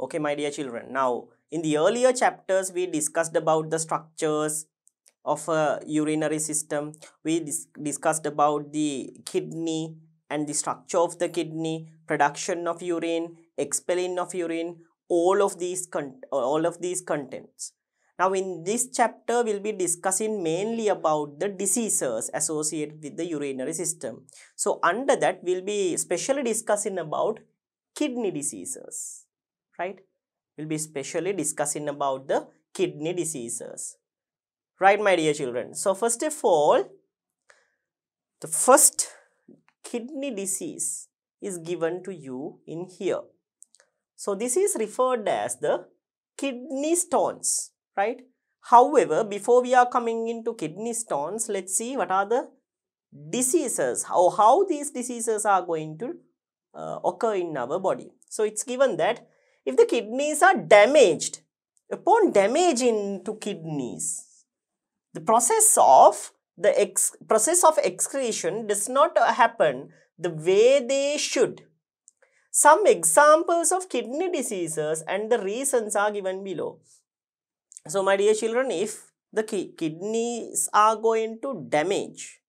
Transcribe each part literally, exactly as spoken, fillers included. Okay, my dear children. Now, in the earlier chapters, we discussed about the structures of a urinary system. We dis discussed about the kidney and the structure of the kidney, production of urine, expelling of urine, all of these con all of these contents. Now, in this chapter, we'll be discussing mainly about the diseases associated with the urinary system. So, under that, we'll be specially discussing about kidney diseases, right? We'll be specially discussing about the kidney diseases, right, my dear children? So, first of all, the first kidney disease is given to you in here. So, this is referred as the kidney stones. Right? However, before we are coming into kidney stones, let's see what are the diseases, how, how these diseases are going to uh, occur in our body. So, it's given that if the kidneys are damaged, upon damage into kidneys, the process of the ex process of excretion does not happen the way they should. Some examples of kidney diseases and the reasons are given below. So, my dear children, if the ki kidneys are going to damage,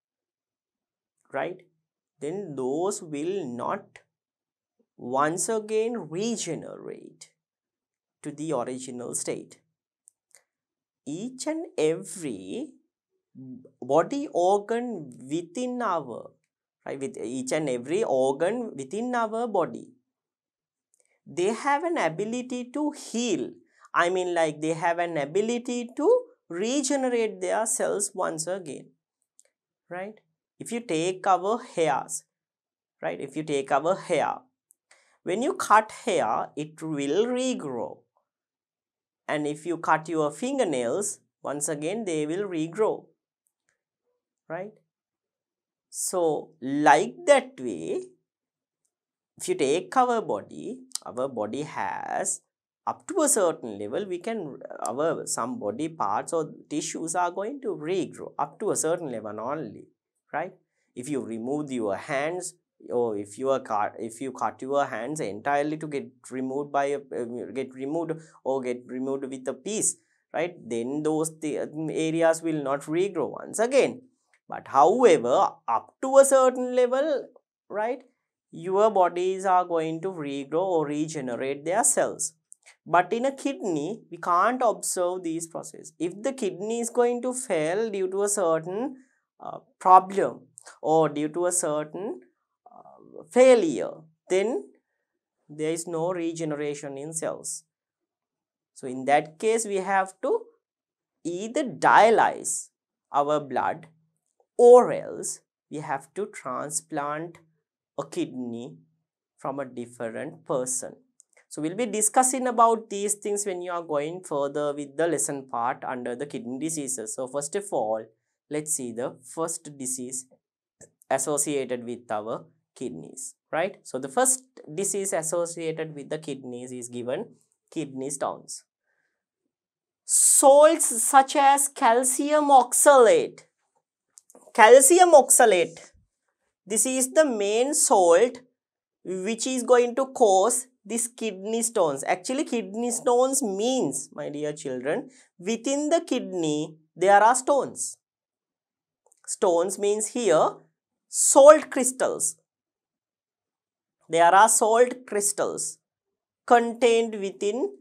right, then those will not once again regenerate to the original state. Each and every body organ within our, right, with each and every organ within our body, they have an ability to heal. I mean, like, they have an ability to regenerate their cells once again, right? If you take our hairs, right? If you take our hair, when you cut hair, it will regrow. And if you cut your fingernails, once again, they will regrow, right? So, like that way, if you take our body, our body has up to a certain level, we can, our some body parts or tissues are going to regrow up to a certain level only, right? If you remove your hands, or if you are cut, if you cut your hands entirely to get removed by a, get removed or get removed with a piece, right? Then those areas will not regrow once again. But however, up to a certain level, right, your bodies are going to regrow or regenerate their cells. But in a kidney, we can't observe these processes. If the kidney is going to fail due to a certain uh, problem or due to a certain uh, failure, then there is no regeneration in cells. So, in that case, we have to either dialyze our blood or else we have to transplant a kidney from a different person. So, we'll be discussing about these things when you are going further with the lesson part under the kidney diseases. So, first of all, let's see the first disease associated with our kidneys, right? So, the first disease associated with the kidneys is given kidney stones. Salts such as calcium oxalate. Calcium oxalate. This is the main salt which is going to cause this kidney stones. Actually, kidney stones means, my dear children, within the kidney, there are stones. Stones means here, salt crystals. There are salt crystals contained within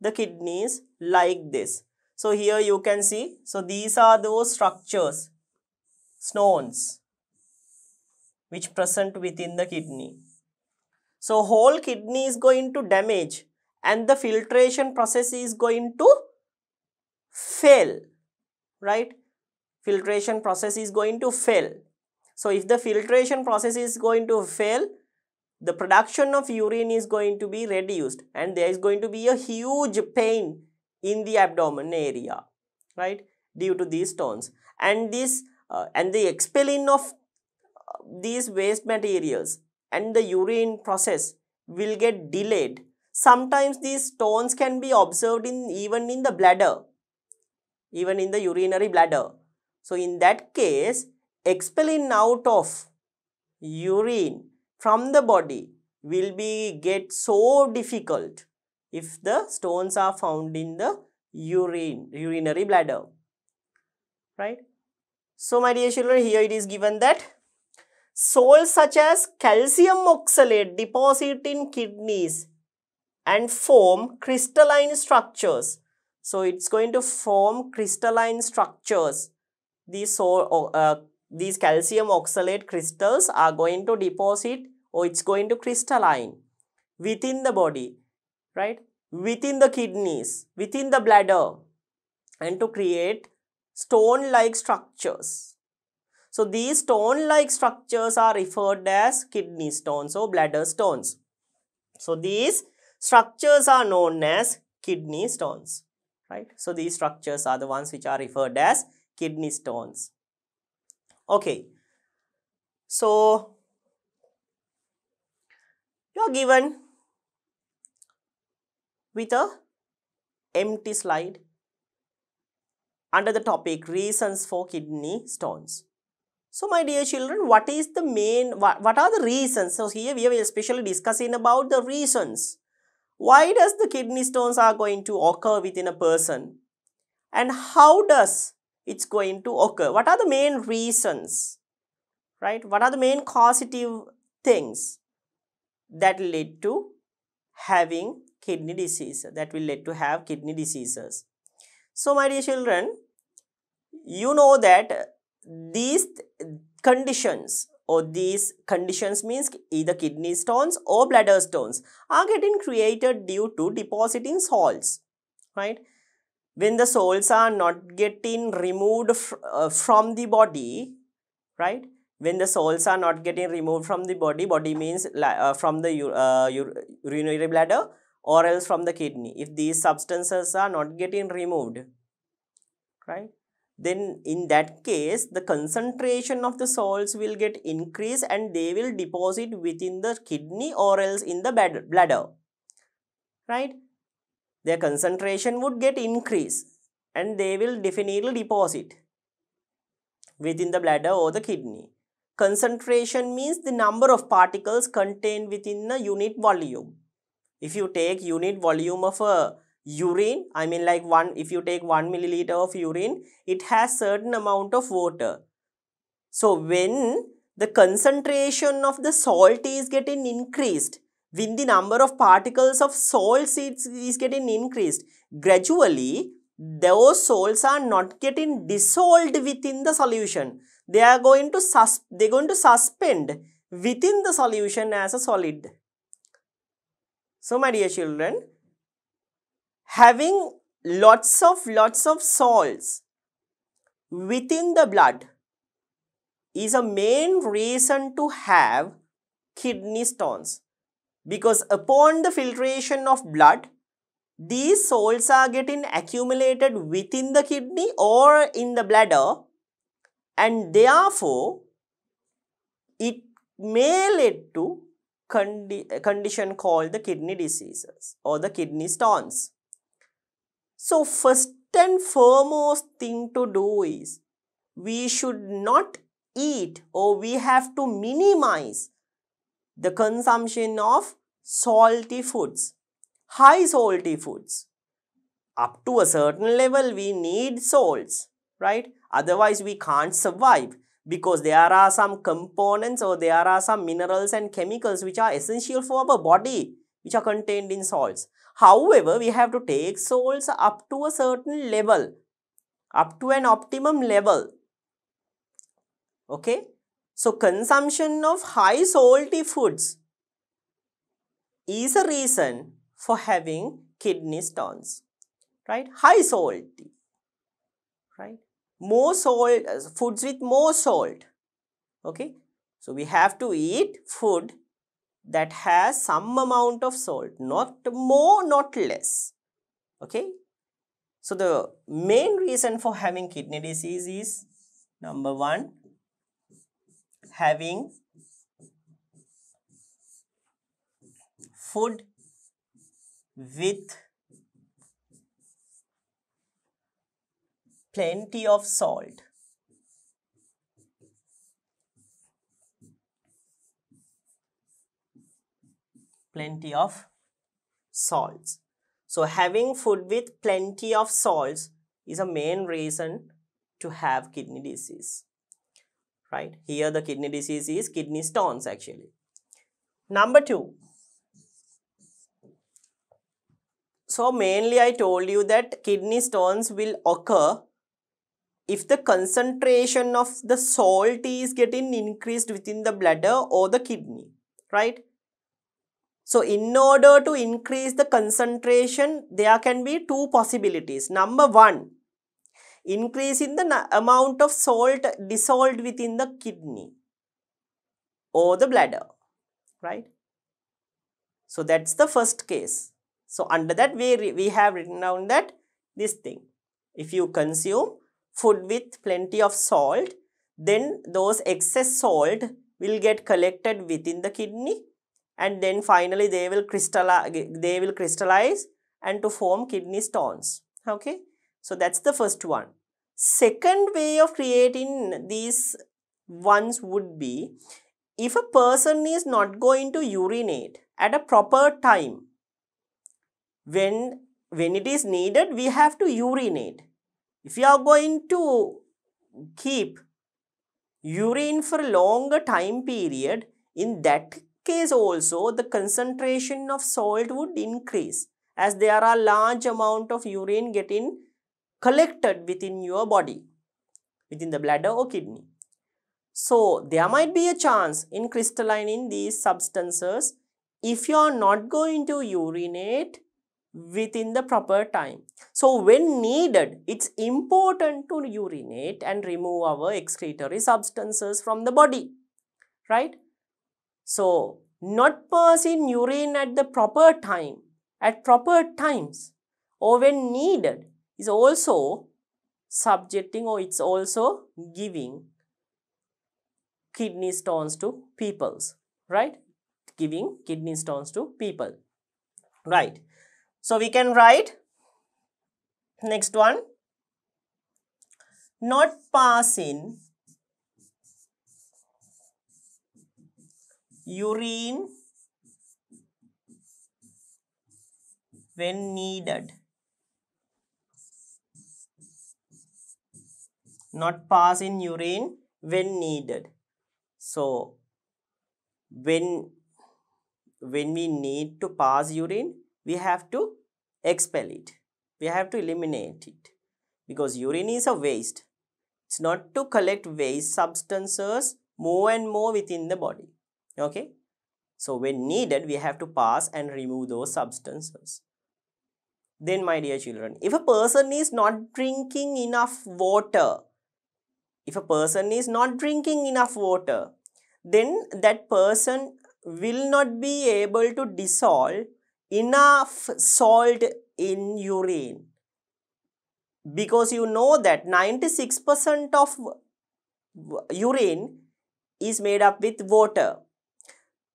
the kidneys like this. So, here you can see, so these are those structures, stones, which present within the kidney. So, whole kidney is going to damage and the filtration process is going to fail, right? Filtration process is going to fail. So, if the filtration process is going to fail, the production of urine is going to be reduced and there is going to be a huge pain in the abdomen area, right? Due to these stones. And this uh, and the expelling of these waste materials and the urine process will get delayed. Sometimes these stones can be observed in even in the bladder, even in the urinary bladder. So, in that case, expelling out of urine from the body will be get so difficult if the stones are found in the urine, urinary bladder, right? So my dear children, here it is given that salts such as calcium oxalate deposit in kidneys and form crystalline structures. So it's going to form crystalline structures. These, so, uh, these calcium oxalate crystals are going to deposit, or it's going to crystalline within the body, right? Within the kidneys, within the bladder, and to create stone-like structures. So these stone-like structures are referred as kidney stones or bladder stones. So these structures are known as kidney stones, right? So these structures are the ones which are referred as kidney stones. Okay. So you are given with a empty slide under the topic reasons for kidney stones. So my dear children, what is the main, what, what are the reasons? So here we are especially discussing about the reasons. Why does the kidney stones are going to occur within a person? And how does it's going to occur? What are the main reasons, right? What are the main causative things that lead to having kidney disease, that will lead to have kidney diseases? So my dear children, you know that these conditions, or these conditions means either kidney stones or bladder stones, are getting created due to depositing salts, right? When the salts are not getting removed fr uh, from the body, right? When the salts are not getting removed from the body, body means uh, from the uh, urinary bladder or else from the kidney. If these substances are not getting removed, right? Then in that case, the concentration of the salts will get increased and they will deposit within the kidney or else in the bladder, right? Their concentration would get increased and they will definitely deposit within the bladder or the kidney. Concentration means the number of particles contained within a unit volume. If you take unit volume of a urine, I mean like one, if you take one milliliter of urine, it has certain amount of water. So when the concentration of the salt is getting increased, when the number of particles of salts is, is getting increased, gradually those salts are not getting dissolved within the solution. They are going to sus they're going to suspend within the solution as a solid. So my dear children, having lots of lots of salts within the blood is a main reason to have kidney stones, because upon the filtration of blood, these salts are getting accumulated within the kidney or in the bladder, and therefore it may lead to condi a condition called the kidney diseases or the kidney stones. So first and foremost thing to do is we should not eat, or we have to minimize the consumption of salty foods, high salty foods. Up to a certain level we need salts, right? Otherwise we can't survive, because there are some components or there are some minerals and chemicals which are essential for our body, which are contained in salts. However, we have to take salts up to a certain level, up to an optimum level, okay? So consumption of high salty foods is a reason for having kidney stones, right? High salty, right? More salt, foods with more salt, okay? So we have to eat food that has some amount of salt, not more, not less, okay? So the main reason for having kidney disease is, number one, having food with plenty of salt. Plenty of salts. So having food with plenty of salts is a main reason to have kidney disease, right? Here the kidney disease is kidney stones actually. Number two. So mainly I told you that kidney stones will occur if the concentration of the salt is getting increased within the bladder or the kidney, right? So in order to increase the concentration, there can be two possibilities. Number one, increase in the amount of salt dissolved within the kidney or the bladder, right? So that's the first case. So under that we, we have written down that this thing. If you consume food with plenty of salt, then those excess salt will get collected within the kidney, and then finally they will crystallize, they will crystallize and to form kidney stones. Okay. So that's the first one. Second way of creating these ones would be if a person is not going to urinate at a proper time. When, when it is needed, we have to urinate. If you are going to keep urine for a longer time period, in that case also the concentration of salt would increase, as there are large amount of urine getting collected within your body, within the bladder or kidney. So there might be a chance in crystallining these substances if you are not going to urinate within the proper time. So when needed, it's important to urinate and remove our excretory substances from the body, right? So not passing urine at the proper time, at proper times, or when needed is also subjecting, or it's also giving kidney stones to peoples, right? Giving kidney stones to people, right? So we can write next one, not passing urine when needed, not passing urine when needed. So when, when we need to pass urine, we have to expel it, we have to eliminate it, because urine is a waste. It's not to collect waste substances more and more within the body, okay? So when needed, we have to pass and remove those substances. Then my dear children, if a person is not drinking enough water, if a person is not drinking enough water, then that person will not be able to dissolve enough salt in urine, because you know that ninety-six percent of urine is made up with water.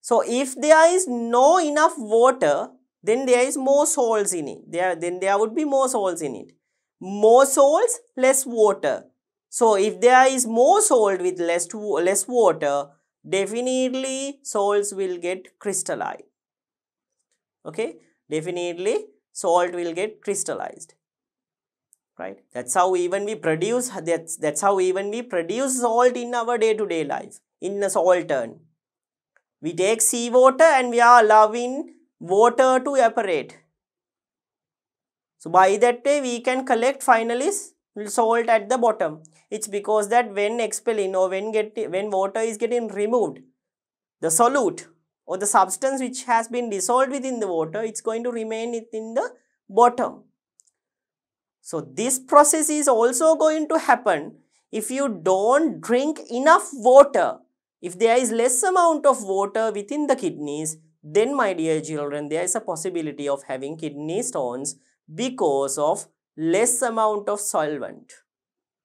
So if there is no enough water, then there is more salts in it. There, then there would be more salts in it. More salts, less water. So if there is more salt with less, less water, definitely salts will get crystallized. Okay, definitely salt will get crystallized, right? That's how even we produce, that's, that's how even we produce salt in our day-to-day life, in a saltern. We take sea water and we are allowing water to evaporate. So by that way, we can collect finally salt at the bottom. It's because that when expelling or when, get, when water is getting removed, the solute or the substance which has been dissolved within the water, it's going to remain in the bottom. So this process is also going to happen if you don't drink enough water. If there is less amount of water within the kidneys, then my dear children, there is a possibility of having kidney stones because of less amount of solvent.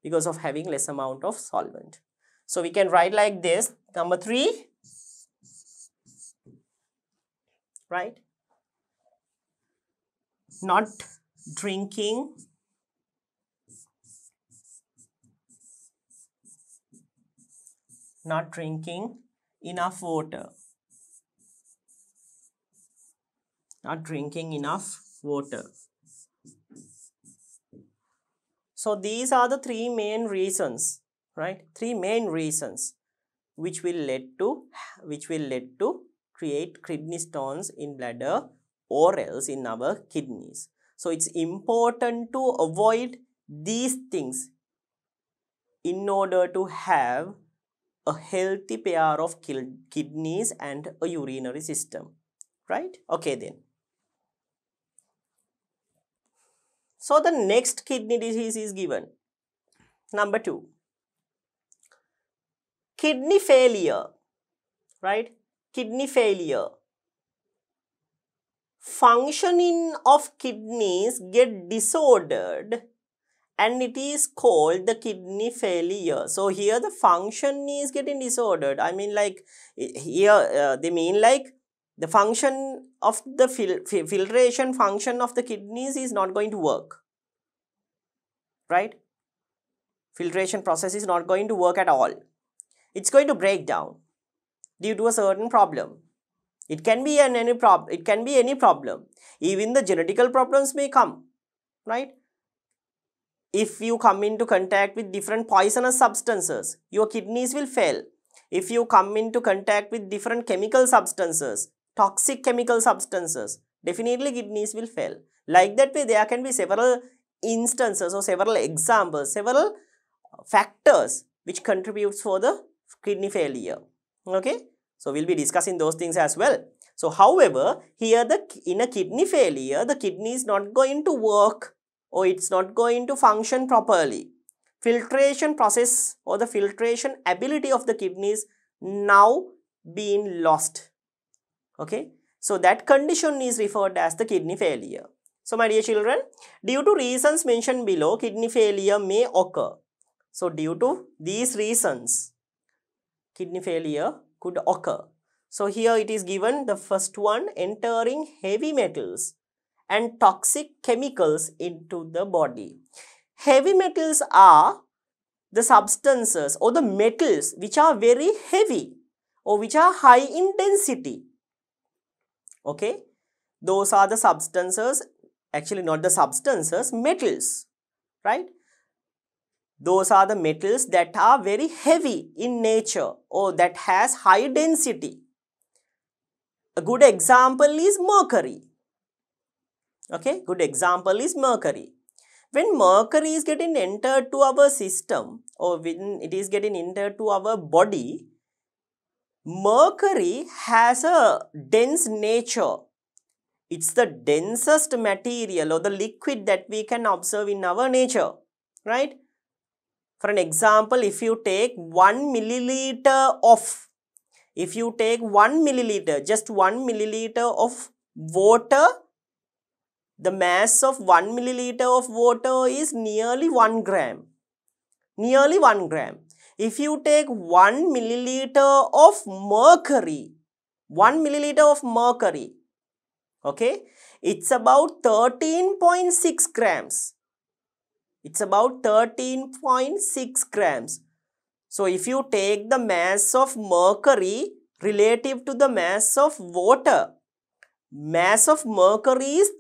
Because of having less amount of solvent. So we can write like this, number three. Right? Not drinking not drinking enough water not drinking enough water. So these are the three main reasons, right? Three main reasons which will lead to which will lead to create kidney stones in bladder or else in our kidneys. So it's important to avoid these things in order to have a healthy pair of kidneys and a urinary system, right? Okay then. So the next kidney disease is given. Number two, kidney failure, right? Kidney failure. Functioning of kidneys get disordered and it is called the kidney failure. So here the function is getting disordered. I mean like here uh, they mean like the function of the fil filtration function of the kidneys is not going to work, right? Filtration process is not going to work at all. It's going to break down due to a certain problem. It can be an any problem. It can be any problem. Even the genetical problems may come, right? If you come into contact with different poisonous substances, your kidneys will fail. If you come into contact with different chemical substances, toxic chemical substances, definitely kidneys will fail. Like that way, there can be several instances or several examples, several factors which contributes for the kidney failure. Okay. So we'll be discussing those things as well. So however, here the in a kidney failure, the kidney is not going to work or it's not going to function properly. Filtration process or the filtration ability of the kidneys now being lost. Okay. So that condition is referred as the kidney failure. So my dear children, due to reasons mentioned below, kidney failure may occur. So due to these reasons, kidney failure could occur. So here it is given the first one, entering heavy metals and toxic chemicals into the body. Heavy metals are the substances or the metals which are very heavy or which are high in density. Okay, those are the substances, actually not the substances, metals, right? Those are the metals that are very heavy in nature or that has high density. A good example is mercury. Okay, good example is mercury. When mercury is getting entered to our system or when it is getting entered to our body, mercury has a dense nature. It's the densest material or the liquid that we can observe in our nature, right? For an example, if you take one milliliter of, if you take one milliliter, just one milliliter of water, the mass of one milliliter of water is nearly one gram. Nearly one gram. If you take one milliliter of mercury, one milliliter of mercury, okay, it's about thirteen point six grams. It's about thirteen point six grams. So if you take the mass of mercury relative to the mass of water, mass of mercury is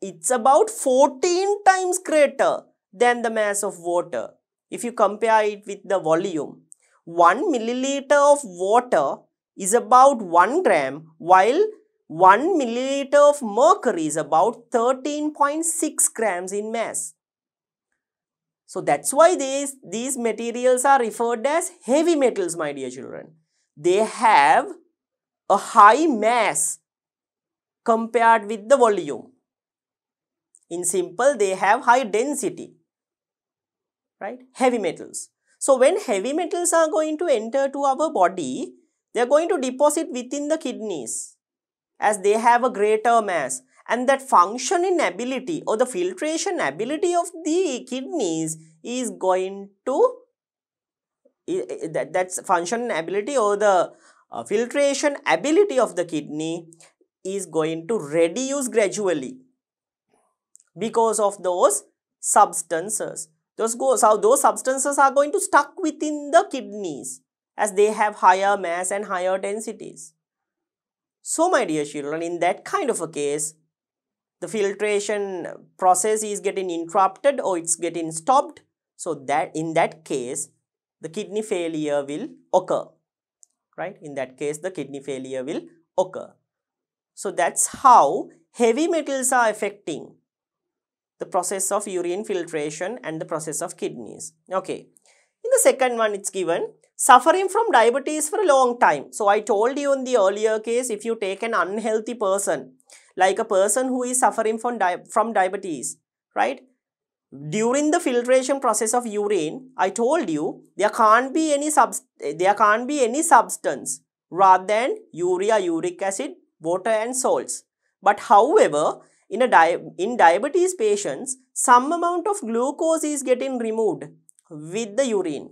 it's about fourteen times greater than the mass of water. If you compare it with the volume, one milliliter of water is about one gram, while one milliliter of mercury is about thirteen point six grams in mass. So that's why these, these materials are referred as heavy metals, my dear children. They have a high mass compared with the volume. In simple, they have high density, right? Heavy metals. So when heavy metals are going to enter to our body, they are going to deposit within the kidneys as they have a greater mass. And that functioning ability or the filtration ability of the kidneys is going to, that, that's functioning ability or the uh, filtration ability of the kidney is going to reduce gradually because of those substances. Those, go, so those substances are going to stuck within the kidneys as they have higher mass and higher densities. So my dear children, in that kind of a case, the filtration process is getting interrupted or it's getting stopped. So that in that case, the kidney failure will occur, right? In that case, the kidney failure will occur. So that's how heavy metals are affecting the process of urine filtration and the process of kidneys. Okay. In the second one, it's given suffering from diabetes for a long time. So I told you in the earlier case, if you take an unhealthy person, like a person who is suffering from, di from diabetes, right? During the filtration process of urine, I told you there can't be any subst there can't be any substance rather than urea, uric acid, water and salts. But however, in a di in diabetes patients, some amount of glucose is getting removed with the urine.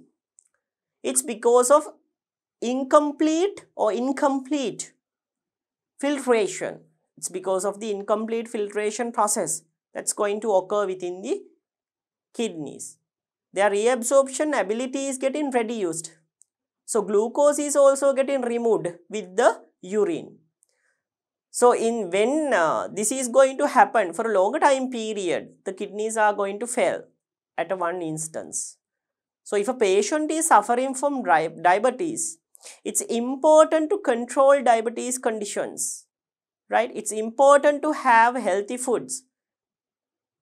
It's because of incomplete or incomplete filtration. It's because of the incomplete filtration process that's going to occur within the kidneys. Their reabsorption ability is getting reduced. So glucose is also getting removed with the urine. So in when uh, this is going to happen for a longer time period, the kidneys are going to fail at one instance. So if a patient is suffering from diabetes, it's important to control diabetes conditions, right? It's important to have healthy foods,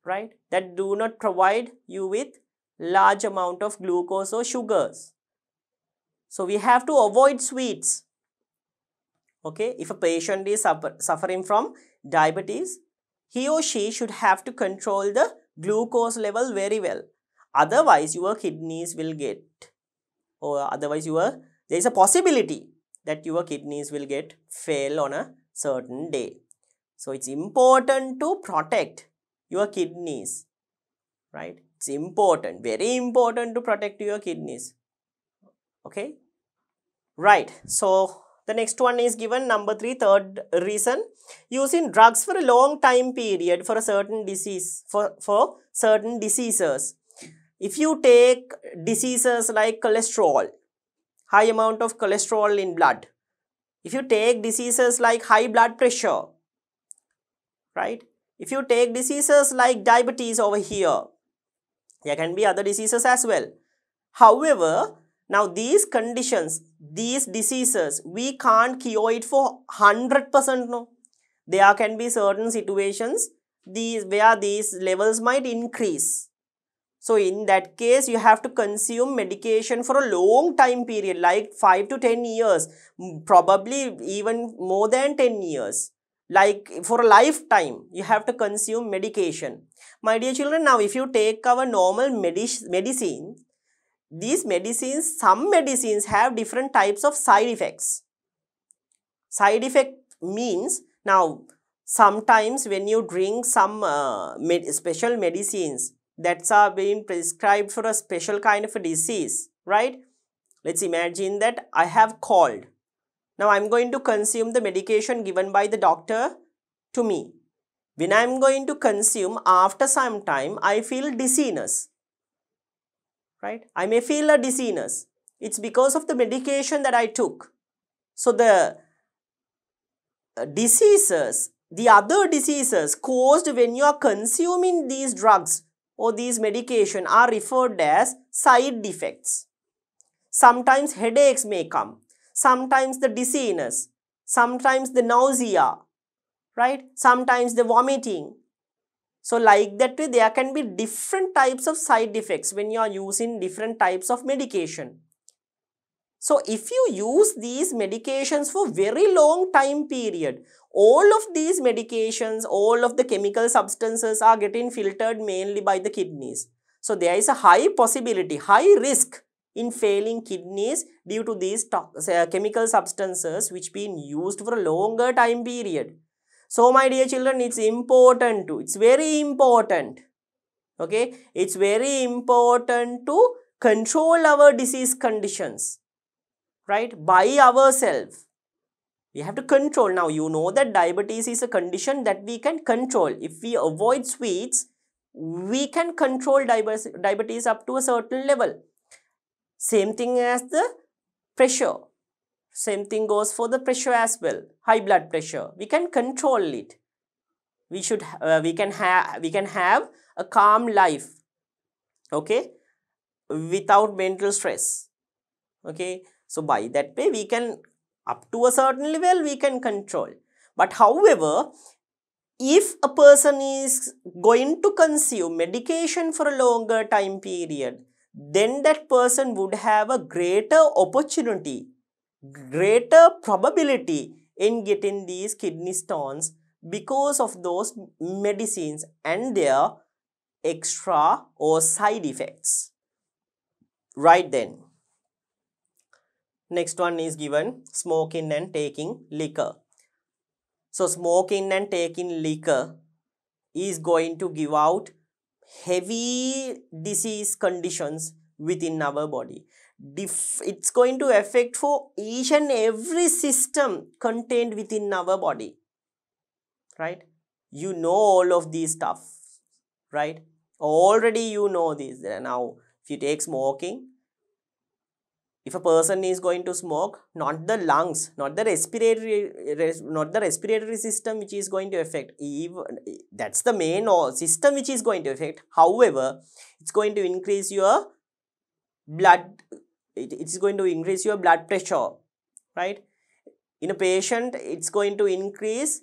right, that do not provide you with large amount of glucose or sugars. So we have to avoid sweets. Okay, if a patient is suffer suffering from diabetes, he or she should have to control the glucose level very well. Otherwise, your kidneys will get, or otherwise your, there is a possibility that your kidneys will get fail on a certain day. So it's important to protect your kidneys, right? It's important, very important to protect your kidneys. Okay, right. So the next one is given, number three, third reason, using drugs for a long time period for a certain disease, for, for certain diseases. If you take diseases like cholesterol, high amount of cholesterol in blood, if you take diseases like high blood pressure, right? If you take diseases like diabetes over here, there can be other diseases as well. However, now these conditions, these diseases, we can't cure it for one hundred percent, no. There can be certain situations these where these levels might increase. So in that case, you have to consume medication for a long time period, like five to ten years, probably even more than ten years. Like for a lifetime, you have to consume medication. My dear children, now if you take our normal medic medicine, these medicines, some medicines have different types of side effects. Side effect means, now sometimes when you drink some uh, med special medicines that are being prescribed for a special kind of a disease, right? Let's imagine that I have cold. Now I'm going to consume the medication given by the doctor to me. When I'm going to consume, after some time, I feel dizziness. Right? I may feel a dizziness. It's because of the medication that I took. So the diseases, the other diseases caused when you are consuming these drugs or these medication are referred as side effects. Sometimes headaches may come. Sometimes the dizziness. Sometimes the nausea. Right? Sometimes the vomiting. So like that way, there can be different types of side effects when you are using different types of medication. So if you use these medications for very long time period, all of these medications, all of the chemical substances are getting filtered mainly by the kidneys. So there is a high possibility, high risk in failing kidneys due to these chemical substances which been used for a longer time period. So my dear children, it's important to, it's very important, okay, it's very important to control our disease conditions, right, by ourselves. We have to control. Now you know that diabetes is a condition that we can control. If we avoid sweets, we can control diabetes up to a certain level. Same thing as the pressure. Same thing goes for the pressure as well, high blood pressure. We can control it. we should uh, we can have we can have a calm life, okay, without mental stress, okay. So by that way we can, up to a certain level, we can control. But however, if a person is going to consume medication for a longer time period, then that person would have a greater opportunity, greater probability in getting these kidney stones because of those medicines and their extra or side effects. Right then. Next one is given, smoking and taking liquor. So smoking and taking liquor is going to give out heavy disease conditions within our body. It's going to affect for each and every system contained within our body, right? You know all of these stuff, right? Already you know this. Now, if you take smoking, if a person is going to smoke, not the lungs, not the respiratory, not the respiratory system which is going to affect, even that's the main system which is going to affect. However, it's going to increase your blood, it, it's going to increase your blood pressure, right? In a patient, it's going to increase,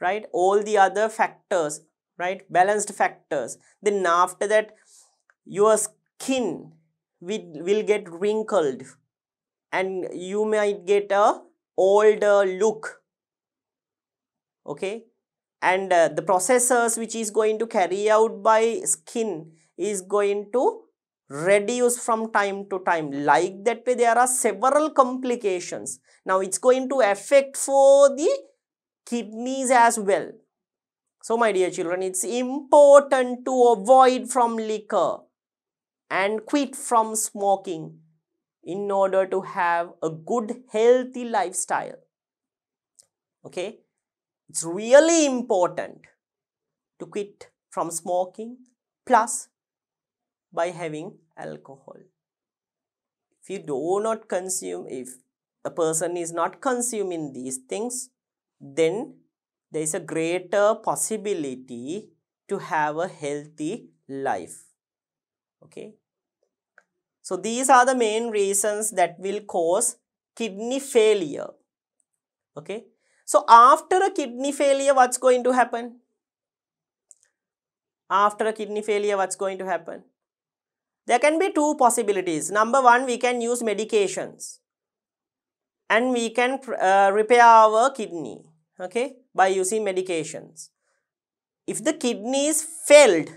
right, all the other factors, right, balanced factors. Then after that, your skin will, will get wrinkled, and you might get a older look, okay. And uh, the processes which is going to carry out by skin is going to reduce from time to time. Like that way, there are several complications. Now it's going to affect for the kidneys as well. So my dear children, it's important to avoid from liquor and quit from smoking in order to have a good healthy lifestyle. Okay, it's really important to quit from smoking plus by having alcohol. If you do not consume, if a person is not consuming these things, then there is a greater possibility to have a healthy life. Okay. So these are the main reasons that will cause kidney failure. Okay. So after a kidney failure, what's going to happen? After a kidney failure, what's going to happen? There can be two possibilities. Number one, we can use medications and we can uh, repair our kidney, okay, by using medications. If the kidneys failed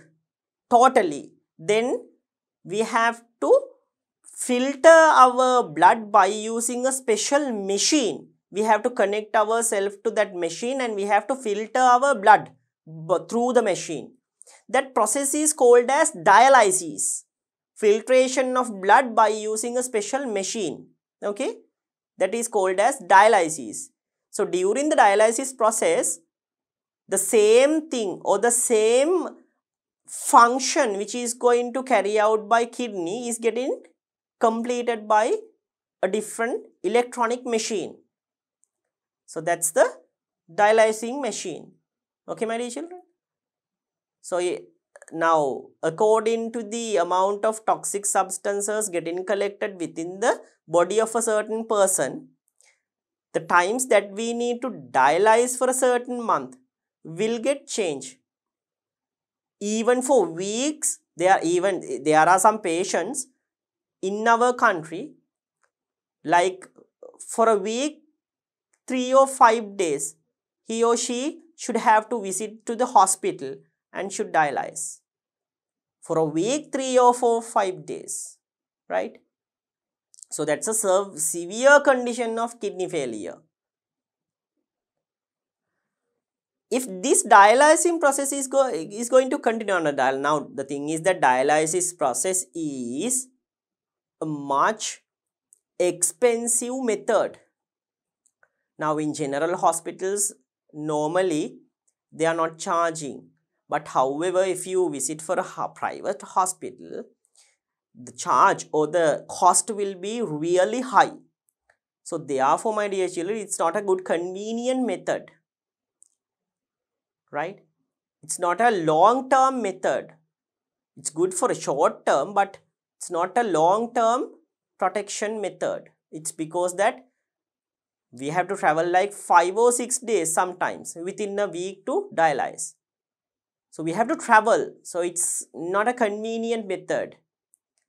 totally, then we have to filter our blood by using a special machine. We have to connect ourselves to that machine and we have to filter our blood through the machine. That process is called as dialysis. Filtration of blood by using a special machine, okay, that is called as dialysis. So during the dialysis process, the same thing or the same function which is going to carry out by kidney is getting completed by a different electronic machine. So that's the dialyzing machine, okay, my dear children. So now, according to the amount of toxic substances getting collected within the body of a certain person, the times that we need to dialyze for a certain month will get changed. Even for weeks, there are even there are some patients in our country, like for a week, three or five days, he or she should have to visit to the hospital and should dialyze for a week, three or four, five days, right? So that's a severe condition of kidney failure. If this dialyzing process is, go, is going to continue on a dial, now the thing is that dialysis process is a much expensive method. Now in general hospitals, normally they are not charging. But however, if you visit for a private hospital, the charge or the cost will be really high. So therefore, my dear children, it's not a good convenient method, right? It's not a long-term method. It's good for a short term, but it's not a long-term protection method. It's because that we have to travel like five or six days sometimes within a week to dialyze. So we have to travel. So it's not a convenient method.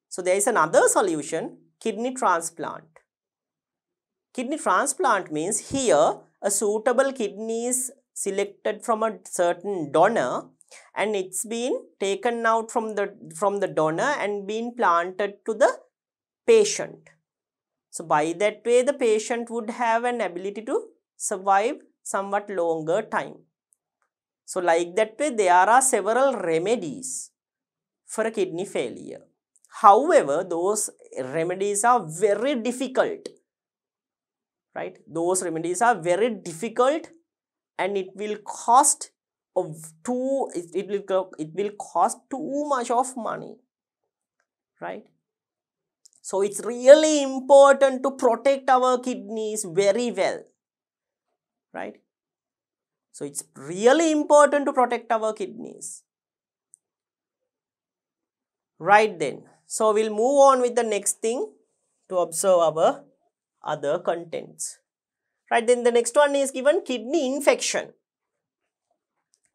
So there is another solution, kidney transplant. Kidney transplant means here a suitable kidney is selected from a certain donor and it's been taken out from the, from the donor and been planted to the patient. So by that way the patient would have an ability to survive somewhat longer time. So like that way there are several remedies for a kidney failure. However, those remedies are very difficult, right? Those remedies are very difficult and it will cost of too, it, it, will, it will cost too much of money, right? So it's really important to protect our kidneys very well, right? So it's really important to protect our kidneys. Right then. So we'll move on with the next thing to observe our other contents. Right then the next one is given kidney infection.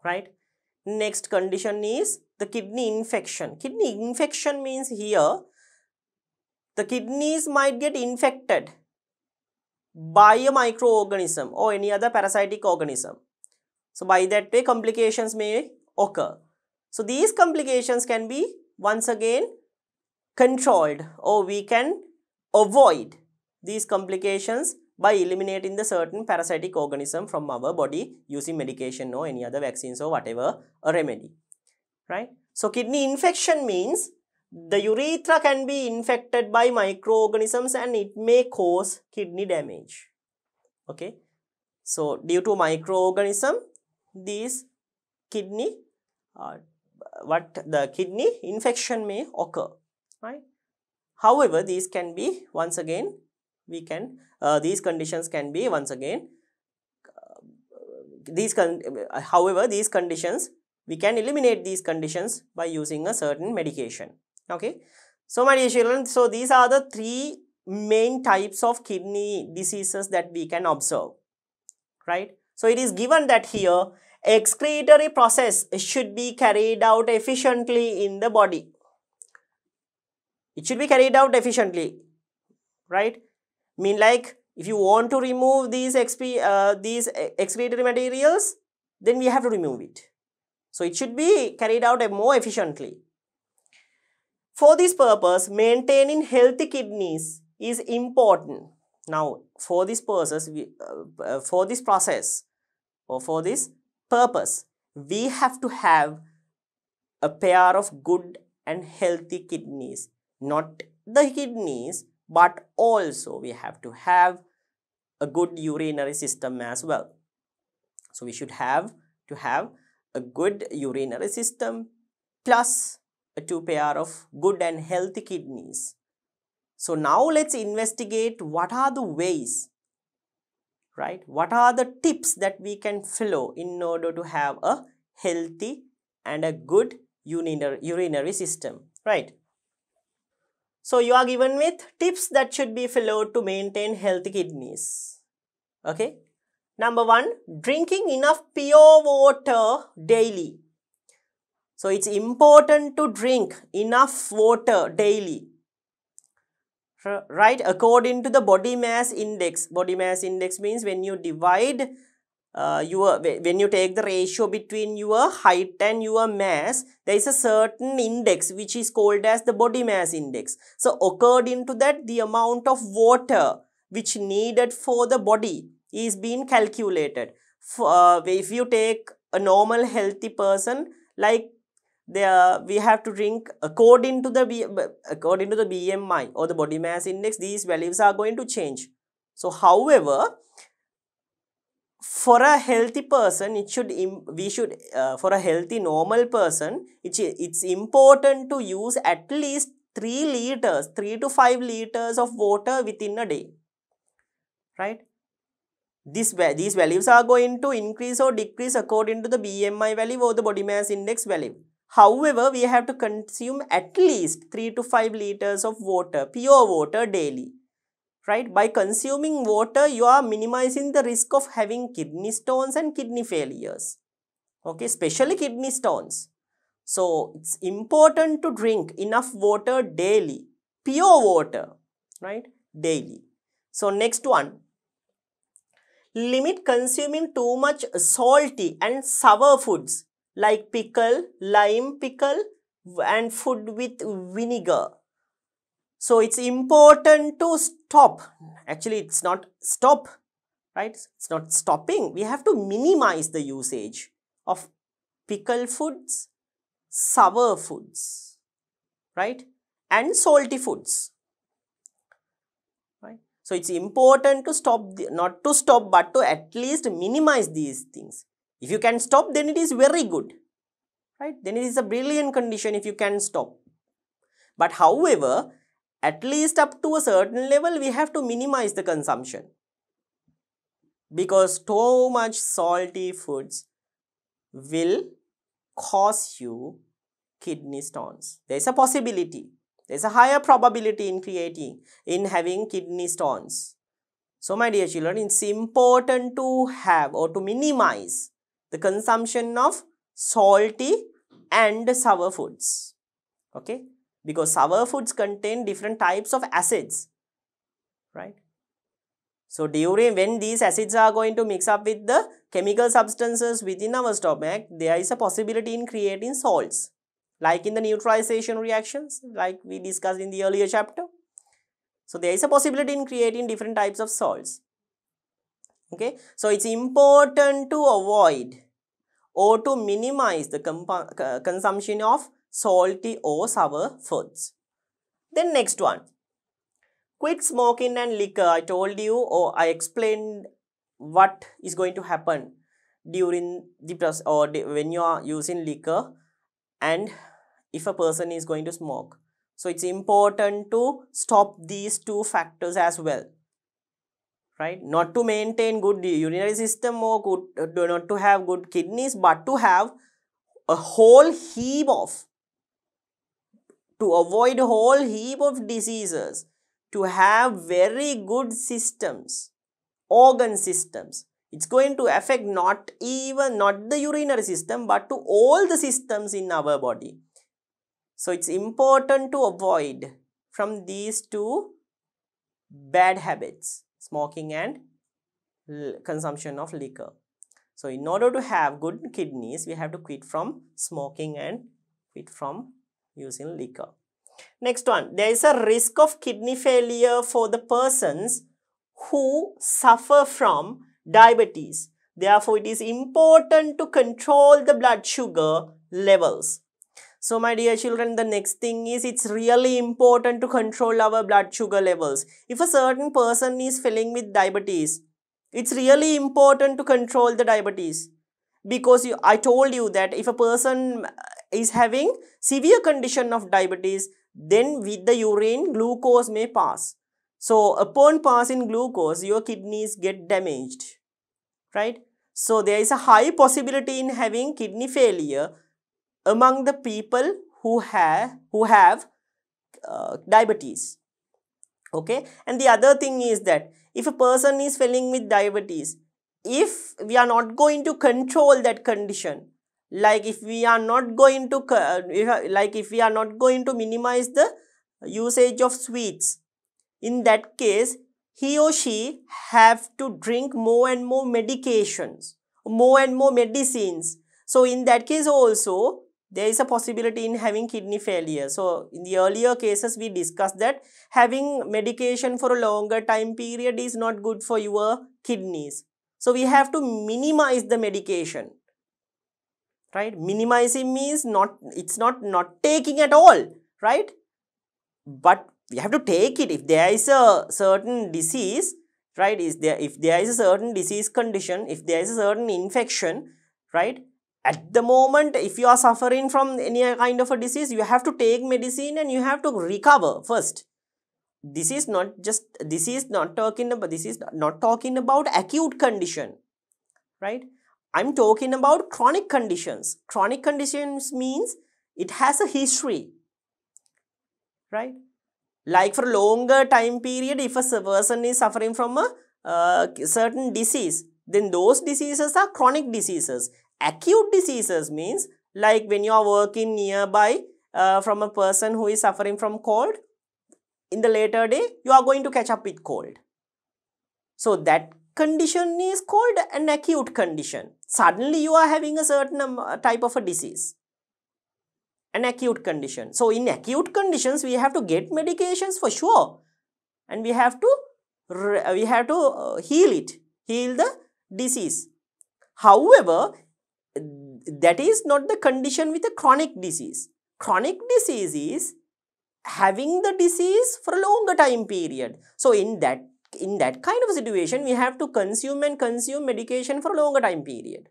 Right. Next condition is the kidney infection. Kidney infection means here the kidneys might get infected by a microorganism or any other parasitic organism. So by that way complications may occur. So these complications can be once again controlled, or we can avoid these complications by eliminating the certain parasitic organism from our body using medication or any other vaccines or whatever a remedy, right? So kidney infection means the urethra can be infected by microorganisms and it may cause kidney damage, okay? So due to microorganism, these kidney, uh, what the kidney infection may occur, right? However, these can be once again, we can, uh, these conditions can be once again, uh, these con however, these conditions, we can eliminate these conditions by using a certain medication. Okay, so my dear children, so these are the three main types of kidney diseases that we can observe, right? So it is given that here excretory process should be carried out efficiently in the body. It should be carried out efficiently, right? I mean, like if you want to remove these exp uh, these excretory materials, then we have to remove it. So it should be carried out more efficiently. For this purpose, maintaining healthy kidneys is important. Now, for this process, we, uh, for this process or for this purpose, we have to have a pair of good and healthy kidneys. Not the kidneys, but also we have to have a good urinary system as well. So we should have to have a good urinary system plus a two pair of good and healthy kidneys. So now let's investigate what are the ways, right? What are the tips that we can follow in order to have a healthy and a good urinary, urinary system, right? So you are given with tips that should be followed to maintain healthy kidneys, okay? Number one, drinking enough pure water daily. So it's important to drink enough water daily, right? According to the body mass index. Body mass index means when you divide, uh, your, when you take the ratio between your height and your mass, there is a certain index which is called as the body mass index. So according to that, the amount of water which needed for the body is being calculated. Uh, if you take a normal healthy person, like They are, we have to drink according to the according to the B M I or the body mass index, these values are going to change. So however, for a healthy person, it should we should uh, for a healthy normal person, it, it's important to use at least three liters, three to five liters of water within a day, right? This, these values are going to increase or decrease according to the B M I value or the body mass index value. However, we have to consume at least three to five liters of water, pure water daily. Right? By consuming water, you are minimizing the risk of having kidney stones and kidney failures. Okay, especially kidney stones. So, it's important to drink enough water daily, pure water, right, daily. So, next one, limit consuming too much salty and sour foods like pickle, lime pickle and food with vinegar. So, it's important to stop, actually it's not stop, right, it's not stopping. We have to minimize the usage of pickle foods, sour foods, right, and salty foods, right. So, it's important to stop, the, not to stop, but to at least minimize these things. If you can stop, then it is very good, right, then it is a brilliant condition if you can stop. But however, at least up to a certain level, we have to minimize the consumption, because too much salty foods will cause you kidney stones. There is a possibility, there is a higher probability in creating, in having kidney stones. So my dear children, it's important to have or to minimize the consumption of salty and sour foods, okay, because sour foods contain different types of acids, right. So during when these acids are going to mix up with the chemical substances within our stomach, there is a possibility in creating salts, like in the neutralization reactions, like we discussed in the earlier chapter. So there is a possibility in creating different types of salts. Okay, so it's important to avoid or to minimize the consumption of salty or sour foods. Then next one. Quit smoking and liquor. I told you or I explained what is going to happen during the process or when you are using liquor and if a person is going to smoke. So it's important to stop these two factors as well, right? Not to maintain good urinary system or good, not to have good kidneys, but to have a whole heap of, to avoid a whole heap of diseases. To have very good systems, organ systems. It's going to affect not even, not the urinary system, but to all the systems in our body. So it's important to avoid from these two bad habits, smoking and consumption of liquor. So in order to have good kidneys, we have to quit from smoking and quit from using liquor. Next one, there is a risk of kidney failure for the persons who suffer from diabetes. Therefore, it is important to control the blood sugar levels. So, my dear children, the next thing is it's really important to control our blood sugar levels. If a certain person is failing with diabetes, it's really important to control the diabetes. Because you, I told you that if a person is having severe condition of diabetes, then with the urine, glucose may pass. So, upon passing glucose, your kidneys get damaged, right? So, there is a high possibility in having kidney failure among the people who have, who have uh, diabetes, okay? And the other thing is that if a person is failing with diabetes, if we are not going to control that condition, like if we are not going to, like if we are not going to minimize the usage of sweets, in that case, he or she have to drink more and more medications, more and more medicines. So in that case also, there is a possibility in having kidney failure. So in the earlier cases, we discussed that having medication for a longer time period is not good for your kidneys. So, we have to minimize the medication, right? Minimizing means not, it's not, not taking at all, right? But we have to take it. If there is a certain disease, right? Is there, if there is a certain disease condition, if there is a certain infection, right? At the moment, if you are suffering from any kind of a disease, you have to take medicine and you have to recover first. This is not just, this is not talking about, this is not talking about acute condition, right? I'm talking about chronic conditions. Chronic conditions means it has a history, right? Like for a longer time period, if a person is suffering from a uh, certain disease, then those diseases are chronic diseases. Acute diseases means like when you are working nearby uh, from a person who is suffering from cold, in the later day, you are going to catch up with cold. So that condition is called an acute condition. Suddenly you are having a certain type of a disease. An acute condition. So in acute conditions, we have to get medications for sure. And we have to, we have to heal it. Heal the disease. However, that is not the condition with a chronic disease. Chronic disease is having the disease for a longer time period. So in that in that kind of situation, we have to consume and consume medication for a longer time period.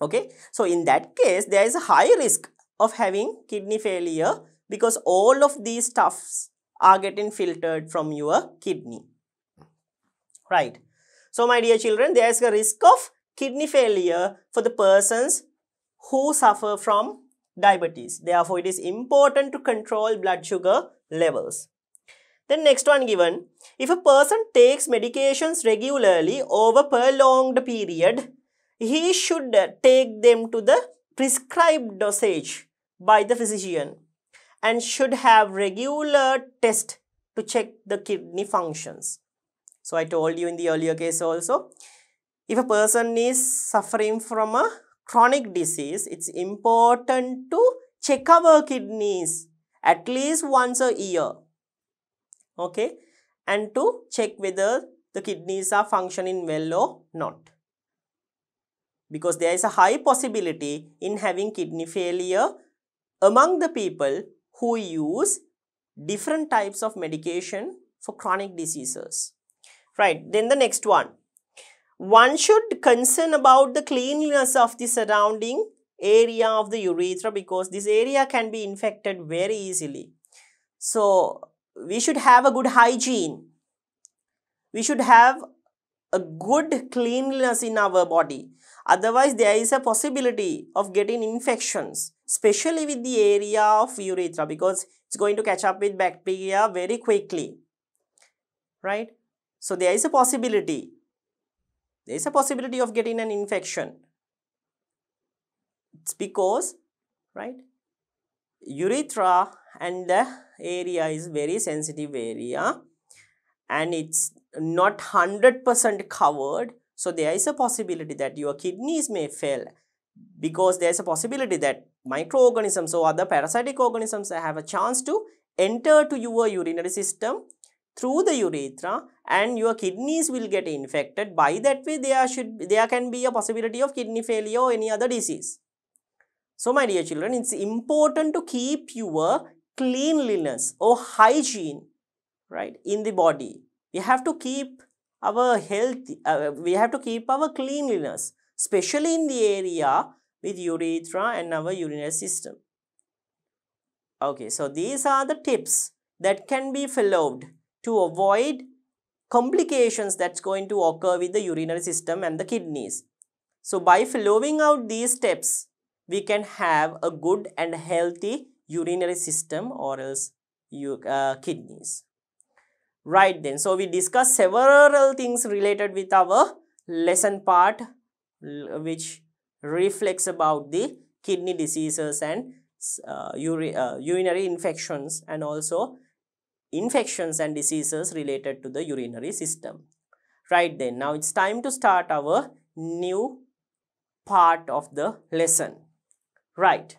Okay, so in that case, there is a high risk of having kidney failure because all of these stuffs are getting filtered from your kidney. Right. So my dear children, there is a risk of kidney failure for the persons who suffer from diabetes. Therefore, it is important to control blood sugar levels. The next one given, if a person takes medications regularly over a prolonged period, he should take them to the prescribed dosage by the physician and should have regular tests to check the kidney functions. So, I told you in the earlier case also, if a person is suffering from a chronic disease, it's important to check our kidneys at least once a year, okay, and to check whether the kidneys are functioning well or not, because there is a high possibility in having kidney failure among the people who use different types of medication for chronic diseases. Right, then the next one. One should concern about the cleanliness of the surrounding area of the urethra, because this area can be infected very easily. So, we should have a good hygiene. We should have a good cleanliness in our body. Otherwise, there is a possibility of getting infections, especially with the area of urethra, because it's going to catch up with bacteria very quickly. Right? So, there is a possibility. There is a possibility of getting an infection. It's because, right, urethra and the area is very sensitive area and it's not one hundred percent covered. So, there is a possibility that your kidneys may fail, because there is a possibility that microorganisms or other parasitic organisms have a chance to enter to your urinary system through the urethra, and your kidneys will get infected. By that way, there should there can be a possibility of kidney failure or any other disease. So, my dear children, it's important to keep your cleanliness or hygiene, right, in the body. We have to keep our health, uh, we have to keep our cleanliness, especially in the area with urethra and our urinary system. Okay, so these are the tips that can be followed to avoid complications that's going to occur with the urinary system and the kidneys. So, by following out these steps, we can have a good and healthy urinary system or else you, uh, kidneys. Right then, so we discussed several things related with our lesson part, which reflects about the kidney diseases and uh, uri uh, urinary infections, and also infections and diseases related to the urinary system. Right then, now it's time to start our new part of the lesson. Right.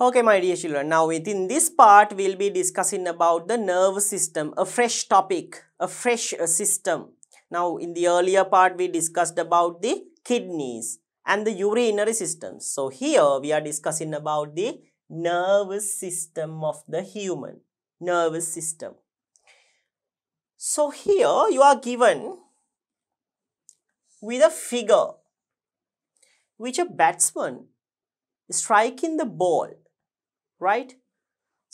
Okay, my dear children, now within this part, we'll be discussing about the nervous system, a fresh topic, a fresh system. Now, in the earlier part, we discussed about the kidneys and the urinary systems. So, here we are discussing about the nervous system of the human, nervous system. So, here you are given with a figure which a batsman striking the ball, right?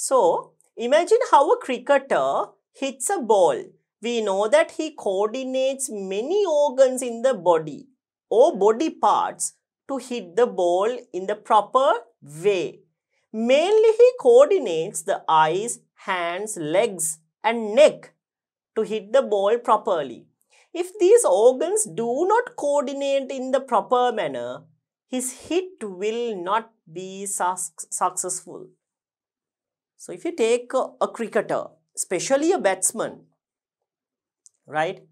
So, imagine how a cricketer hits a ball. We know that he coordinates many organs in the body or body parts to hit the ball in the proper way. Mainly he coordinates the eyes, hands, legs and neck to hit the ball properly. If these organs do not coordinate in the proper manner, his hit will not be successful. So if you take a, a cricketer, especially a batsman, right?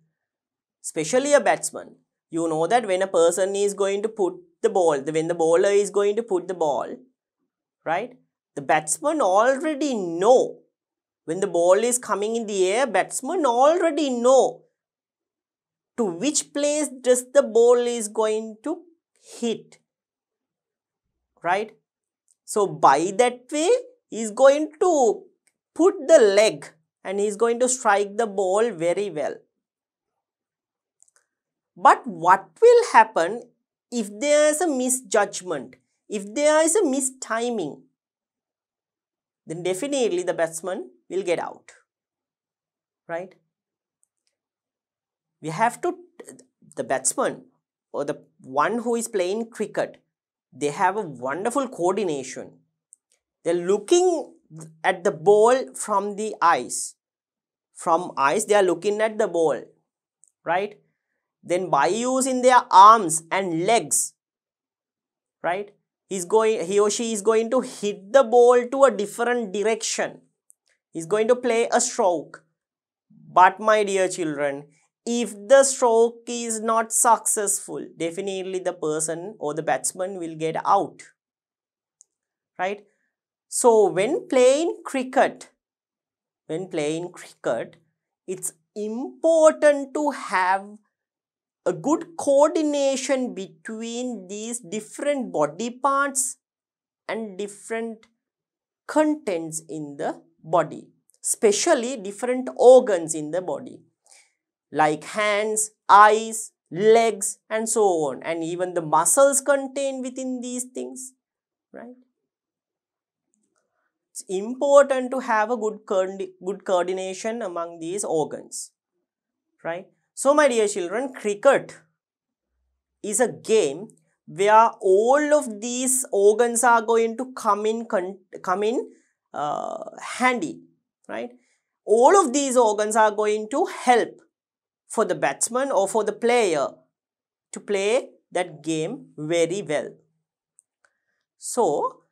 Especially a batsman, you know that when a person is going to put the ball, when the bowler is going to put the ball, right? The batsman already know. When the ball is coming in the air, batsman already know to which place does the ball is going to hit, right? So by that way, he's going to put the leg and he's going to strike the ball very well. But what will happen if there is a misjudgment, if there is a mistiming, then definitely the batsman will get out, right? We have to, the batsman or the one who is playing cricket, they have a wonderful coordination. They're looking at the ball from the eyes. From eyes, they are looking at the ball, right? Then by using their arms and legs, right? He's going, he or she is going to hit the ball to a different direction. He's going to play a stroke. But my dear children, if the stroke is not successful, definitely the person or the batsman will get out, right? So when playing cricket, when playing cricket, it's important to have a good coordination between these different body parts and different contents in the body, especially different organs in the body, like hands, eyes, legs and so on, and even the muscles contained within these things, right? It's important to have a good, good coordination among these organs, right? So my dear children, cricket is a game where all of these organs are going to come in, come in uh, handy, right? All of these organs are going to help for the batsman or for the player to play that game very well. So,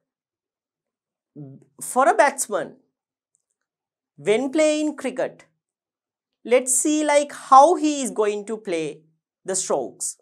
for a batsman, when playing cricket, let's see like how he is going to play the strokes.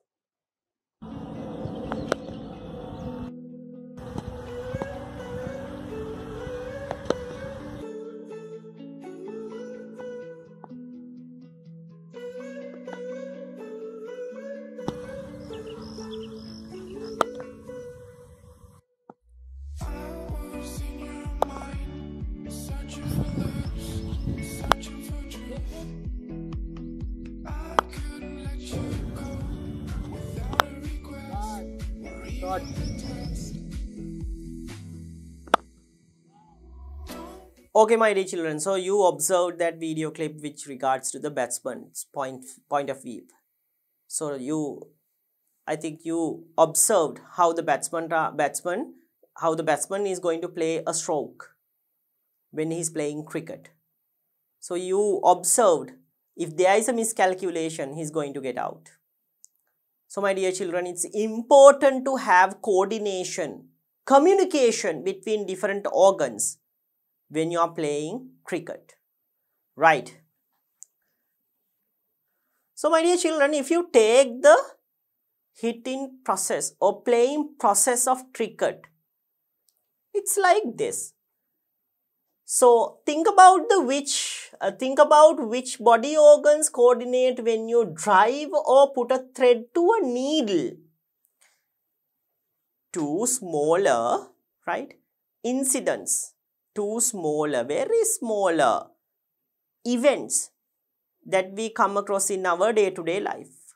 Okay, my dear children, so you observed that video clip which regards to the batsman's point, point of view. So you, I think you observed how the batsman, batsman, how the batsman is going to play a stroke when he's playing cricket. So you observed if there is a miscalculation, he's going to get out. So my dear children, it's important to have coordination, communication between different organs when you are playing cricket, right? So my dear children, if you take the hitting process or playing process of cricket, it's like this. So think about the which, uh, think about which body organs coordinate when you drive or put a thread to a needle. Two smaller, right, incidents, two smaller, very smaller events that we come across in our day-to-day life.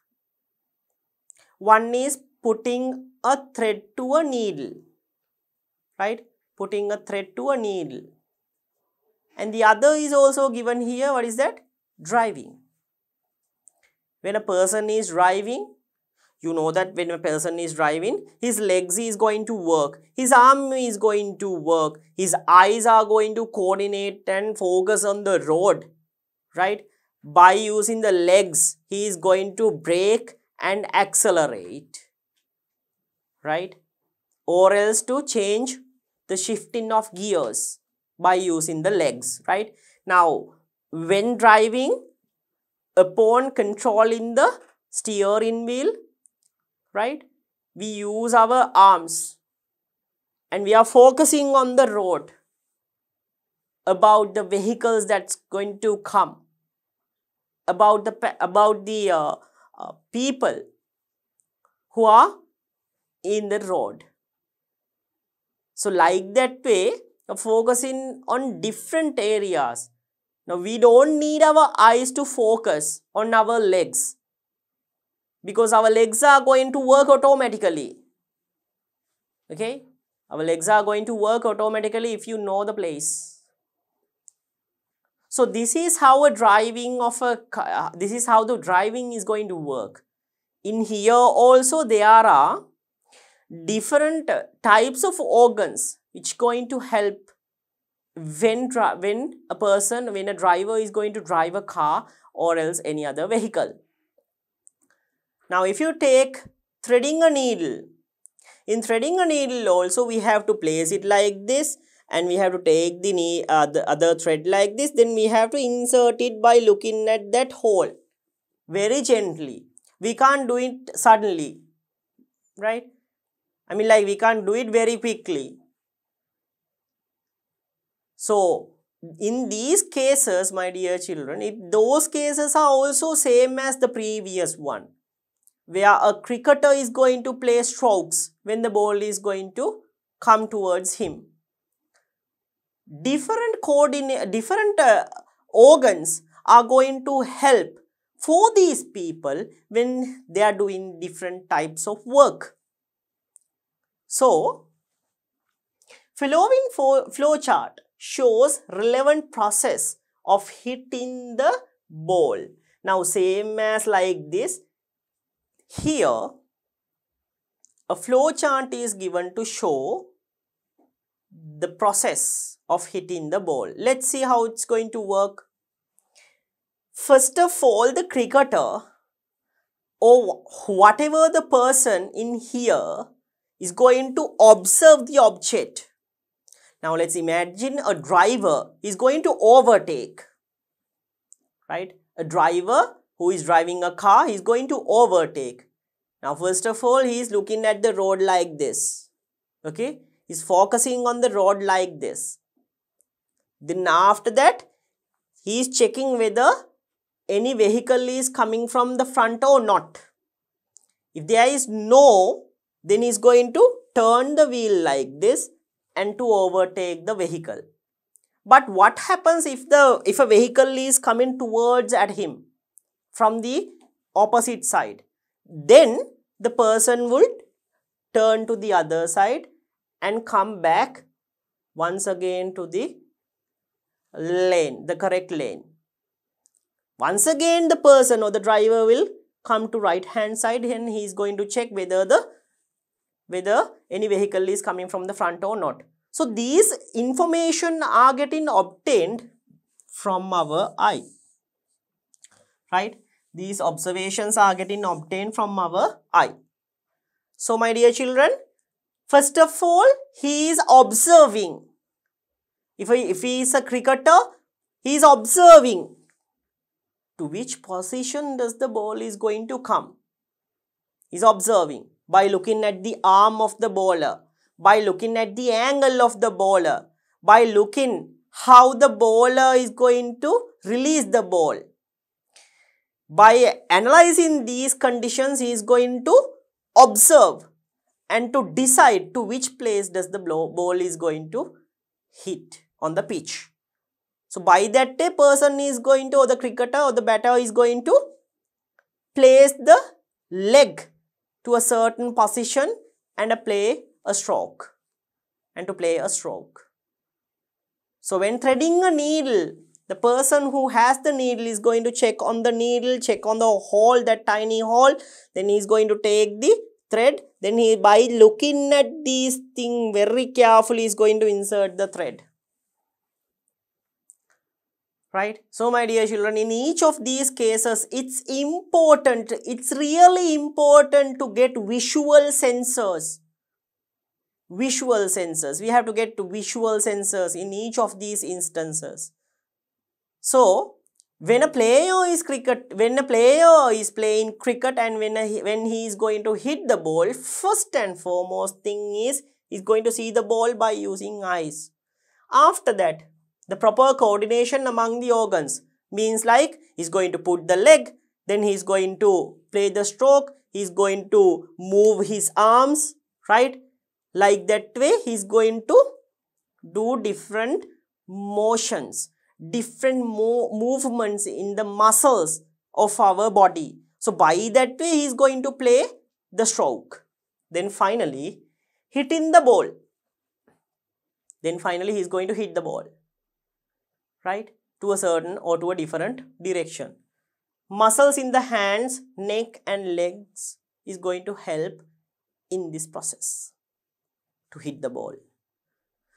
One is putting a thread to a needle, right, putting a thread to a needle. And the other is also given here. What is that? Driving. When a person is driving, you know that when a person is driving, his legs is going to work, his arm is going to work, his eyes are going to coordinate and focus on the road, right? By using the legs, he is going to brake and accelerate, right? Or else to change the shifting of gears by using the legs, right? Now, when driving, upon controlling the steering wheel, right, we use our arms and we are focusing on the road about the vehicles that's going to come, about the, about the uh, uh, people who are in the road. So like that way, focusing on different areas. Now we don't need our eyes to focus on our legs, because our legs are going to work automatically. Okay? Our legs are going to work automatically if you know the place. So this is how a driving of a car, this is how the driving is going to work. In here also there are different types of organs which going to help when, when a person, when a driver is going to drive a car or else any other vehicle. Now if you take threading a needle, in threading a needle also we have to place it like this, and we have to take the, knee, uh, the other thread like this, then we have to insert it by looking at that hole very gently. We can't do it suddenly, right? I mean like we can't do it very quickly. So in these cases, my dear children, if those cases are also same as the previous one, where a cricketer is going to play strokes when the ball is going to come towards him. Different coordinate, different uh, organs are going to help for these people when they are doing different types of work. So, following flowchart shows relevant process of hitting the ball. Now, same as like this, here a flowchart is given to show the process of hitting the ball. Let's see how it's going to work. First of all, the cricketer or whatever the person in here is going to observe the object. Now let's imagine a driver is going to overtake, right? A driver who is driving a car is going to overtake. Now first of all, he is looking at the road like this, okay? He's focusing on the road like this. Then after that, he is checking whether any vehicle is coming from the front or not. If there is no, then he's going to turn the wheel like this and to overtake the vehicle. But what happens if the if a vehicle is coming towards at him from the opposite side? Then the person would turn to the other side and come back once again to the lane, the correct lane. Once again the person or the driver will come to right hand side and he is going to check whether the whether any vehicle is coming from the front or not. So these information are getting obtained from our eye, right? These observations are getting obtained from our eye. So my dear children, first of all, he is observing. If he, if he is a cricketer, he is observing to which position does the ball is going to come. He is observing by looking at the arm of the bowler, by looking at the angle of the bowler, by looking how the bowler is going to release the ball. By analyzing these conditions, he is going to observe and to decide to which place does the ball is going to hit on the pitch. So by that day, person is going to, or the cricketer or the batter is going to place the leg to a certain position and a play a stroke and to play a stroke. So when threading a needle, the person who has the needle is going to check on the needle, check on the hole, that tiny hole. Then he is going to take the thread. Then he, by looking at these things very carefully, is going to insert the thread. Right? So my dear children, in each of these cases, it's important, it's really important to get visual sensors. Visual sensors. We have to get visual sensors in each of these instances. So, when a player is cricket, when a player is playing cricket and when, a, when he is going to hit the ball, first and foremost thing is, he is going to see the ball by using eyes. After that, the proper coordination among the organs means like, he is going to put the leg, then he is going to play the stroke, he is going to move his arms, right? Like that way, he is going to do different motions, different mo movements in the muscles of our body. So, by that way, he is going to play the stroke. Then finally, hitting the ball. Then finally, he is going to hit the ball. Right? To a certain or to a different direction. Muscles in the hands, neck and legs is going to help in this process to hit the ball.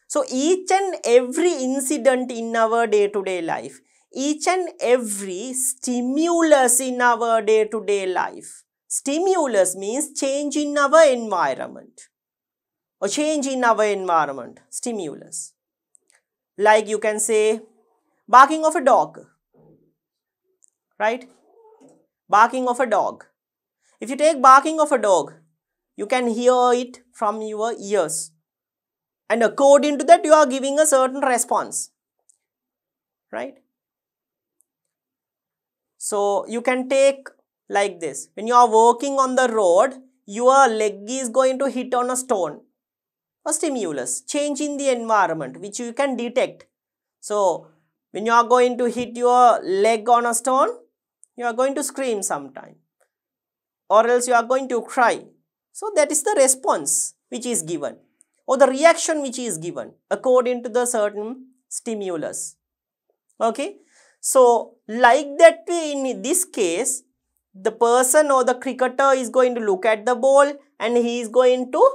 So each and every incident in our day-to-day life, each and every stimulus in our day-to-day life, stimulus means change in our environment or change in our environment, stimulus. Like you can say, barking of a dog, right? Barking of a dog. If you take barking of a dog, you can hear it from your ears. And according to that, you are giving a certain response, right? So, you can take like this. When you are walking on the road, your leg is going to hit on a stone. A stimulus, change in the environment, which you can detect. So, when you are going to hit your leg on a stone, you are going to scream sometime. Or else you are going to cry. So, that is the response which is given, or the reaction which is given according to the certain stimulus. Okay. So, like that way in this case, the person or the cricketer is going to look at the ball and he is going to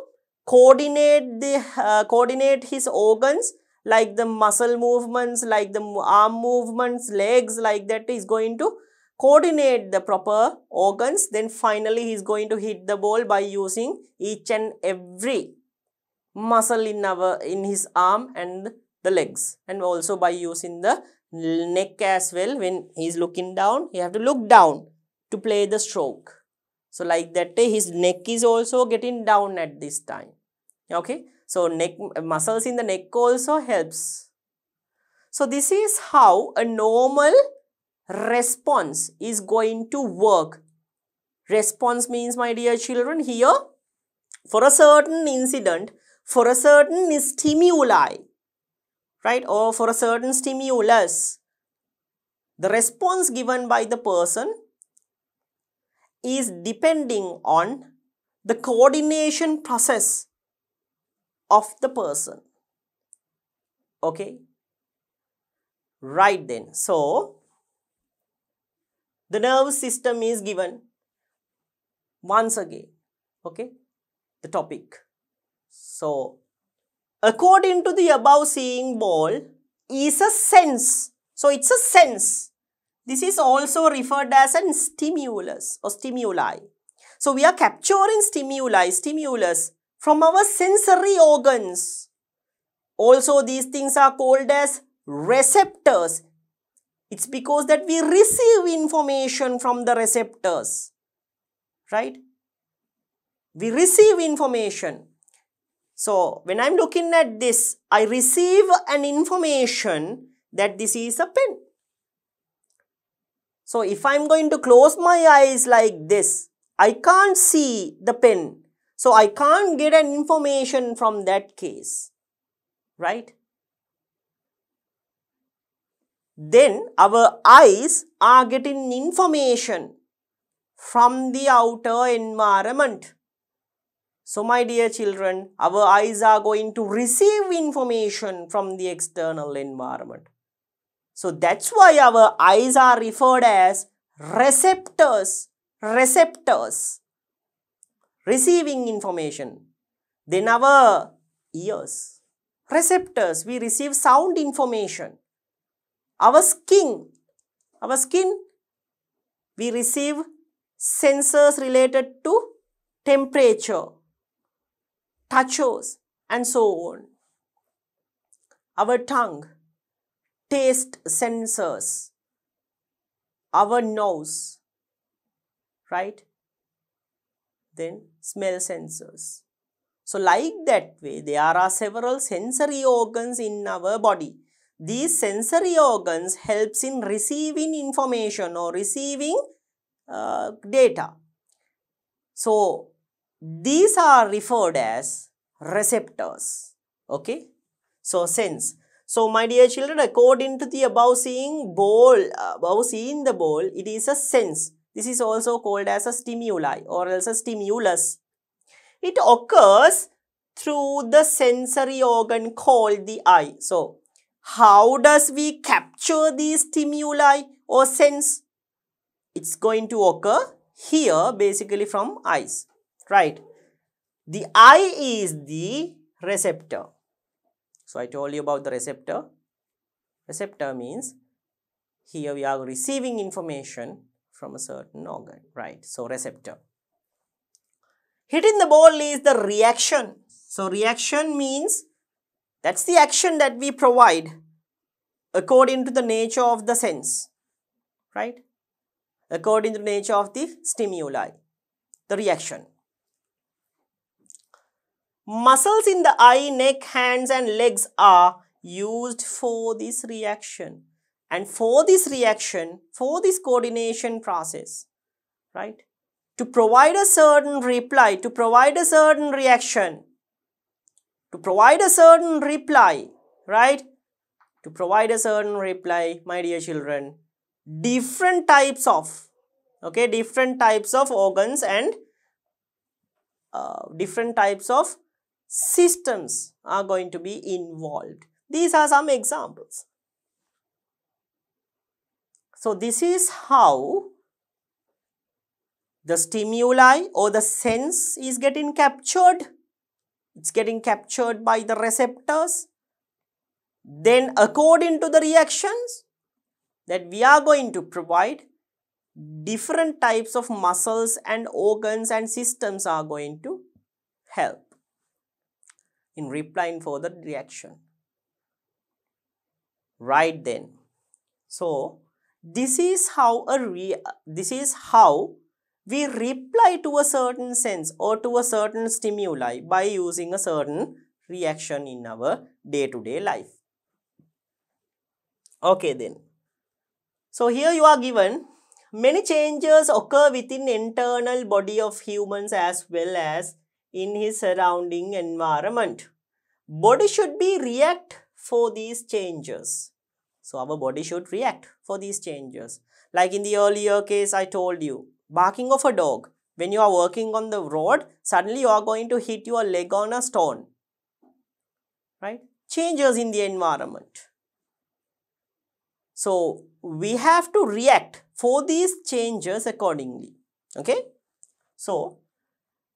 coordinate, the, uh, coordinate his organs like the muscle movements, like the arm movements, legs, like that he is going to coordinate the proper organs. Then finally, he is going to hit the ball by using each and every muscle in our in his arm and the legs, and also by using the neck as well. When he is looking down, he have to look down to play the stroke. So like that, his neck is also getting down at this time. Okay, so neck muscles in the neck also helps. So this is how a normal response is going to work. Response means, my dear children, here for a certain incident, for a certain stimuli, right, or for a certain stimulus, the response given by the person is depending on the coordination process of the person. Okay, right then. So, the nervous system is given once again, okay, the topic. So, according to the above, seeing ball is a sense. So, it's a sense. This is also referred as a stimulus or stimuli. So, we are capturing stimuli, stimulus from our sensory organs. Also, these things are called as receptors. It's because that we receive information from the receptors, right? We receive information. So, when I'm looking at this, I receive an information that this is a pen. So, if I'm going to close my eyes like this, I can't see the pen. So, I can't get an information from that case, right? Then, our eyes are getting information from the outer environment. So my dear children, our eyes are going to receive information from the external environment. So that's why our eyes are referred as receptors, receptors, receiving information. Then our ears, receptors, we receive sound information. Our skin, our skin, we receive sensors related to temperature, touches and so on. Our tongue, taste sensors, our nose, right? Then smell sensors. So like that way, there are several sensory organs in our body. These sensory organs helps in receiving information or receiving uh, data. So these are referred as receptors. Okay. So sense. So my dear children, according to the above seeing ball, above seeing the ball, it is a sense. This is also called as a stimuli or else a stimulus. It occurs through the sensory organ called the eye. So how does we capture these stimuli or sense? It's going to occur here basically from eyes, right? The eye is the receptor. So I told you about the receptor. Receptor means here we are receiving information from a certain organ, right? So receptor. Hitting the ball is the reaction. So reaction means that's the action that we provide according to the nature of the sense, right? According to the nature of the stimuli, the reaction. Muscles in the eye, neck, hands and legs are used for this reaction. And for this reaction, for this coordination process, right? To provide a certain reply, to provide a certain reaction, to provide a certain reply, right? To provide a certain reply, my dear children, different types of, okay, different types of organs and uh, different types of systems are going to be involved. These are some examples. So this is how the stimuli or the sense is getting captured. It's getting captured by the receptors. Then according to the reactions that we are going to provide, different types of muscles and organs and systems are going to help in replying for the reaction. Right then. So this is how a re this is how we reply to a certain sense or to a certain stimuli by using a certain reaction in our day-to-day life. Okay then. So here you are given many changes occur within internal body of humans as well as in his surrounding environment. Body should be react for these changes. So our body should react for these changes. Like in the earlier case I told you. Barking of a dog. When you are working on the road, suddenly you are going to hit your leg on a stone. Right? Changes in the environment. So, we have to react for these changes accordingly. Okay? So,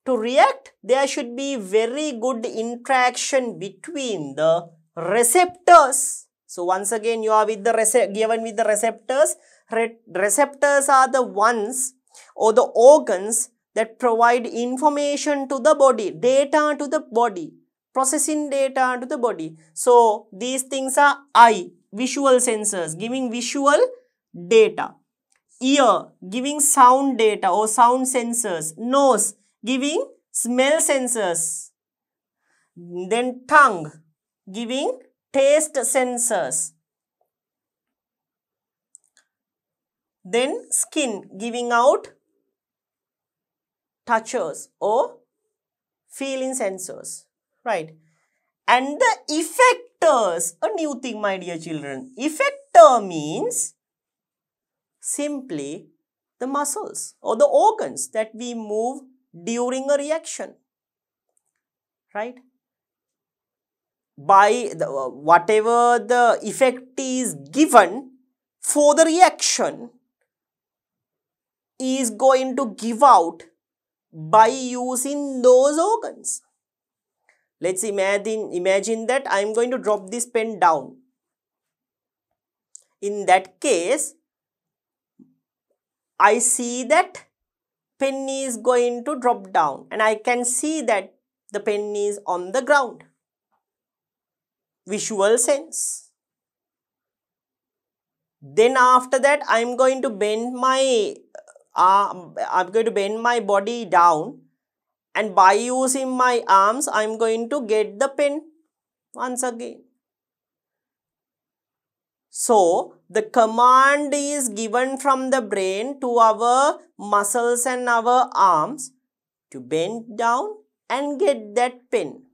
to react, there should be very good interaction between the receptors. So, once again, you are with the given with the receptors. Re receptors are the ones or the organs that provide information to the body, data to the body, processing data to the body. So, these things are eye, visual sensors, giving visual data. Ear, giving sound data or sound sensors. Nose, giving smell sensors. Then tongue, giving taste sensors. Then skin giving out touches or feeling sensors, right? And the effectors, a new thing, my dear children. Effector means simply the muscles or the organs that we move during a reaction. right? By the, whatever the effect is given for the reaction is going to give out by using those organs. Let's imagine, imagine that I am going to drop this pen down. In that case, I see that pen is going to drop down and I can see that the pen is on the ground. Visual sense. Then after that, I am going to bend my uh, I'm going to bend my body down, and by using my arms, I am going to get the pen once again. So, the command is given from the brain to our muscles and our arms to bend down and get that pen.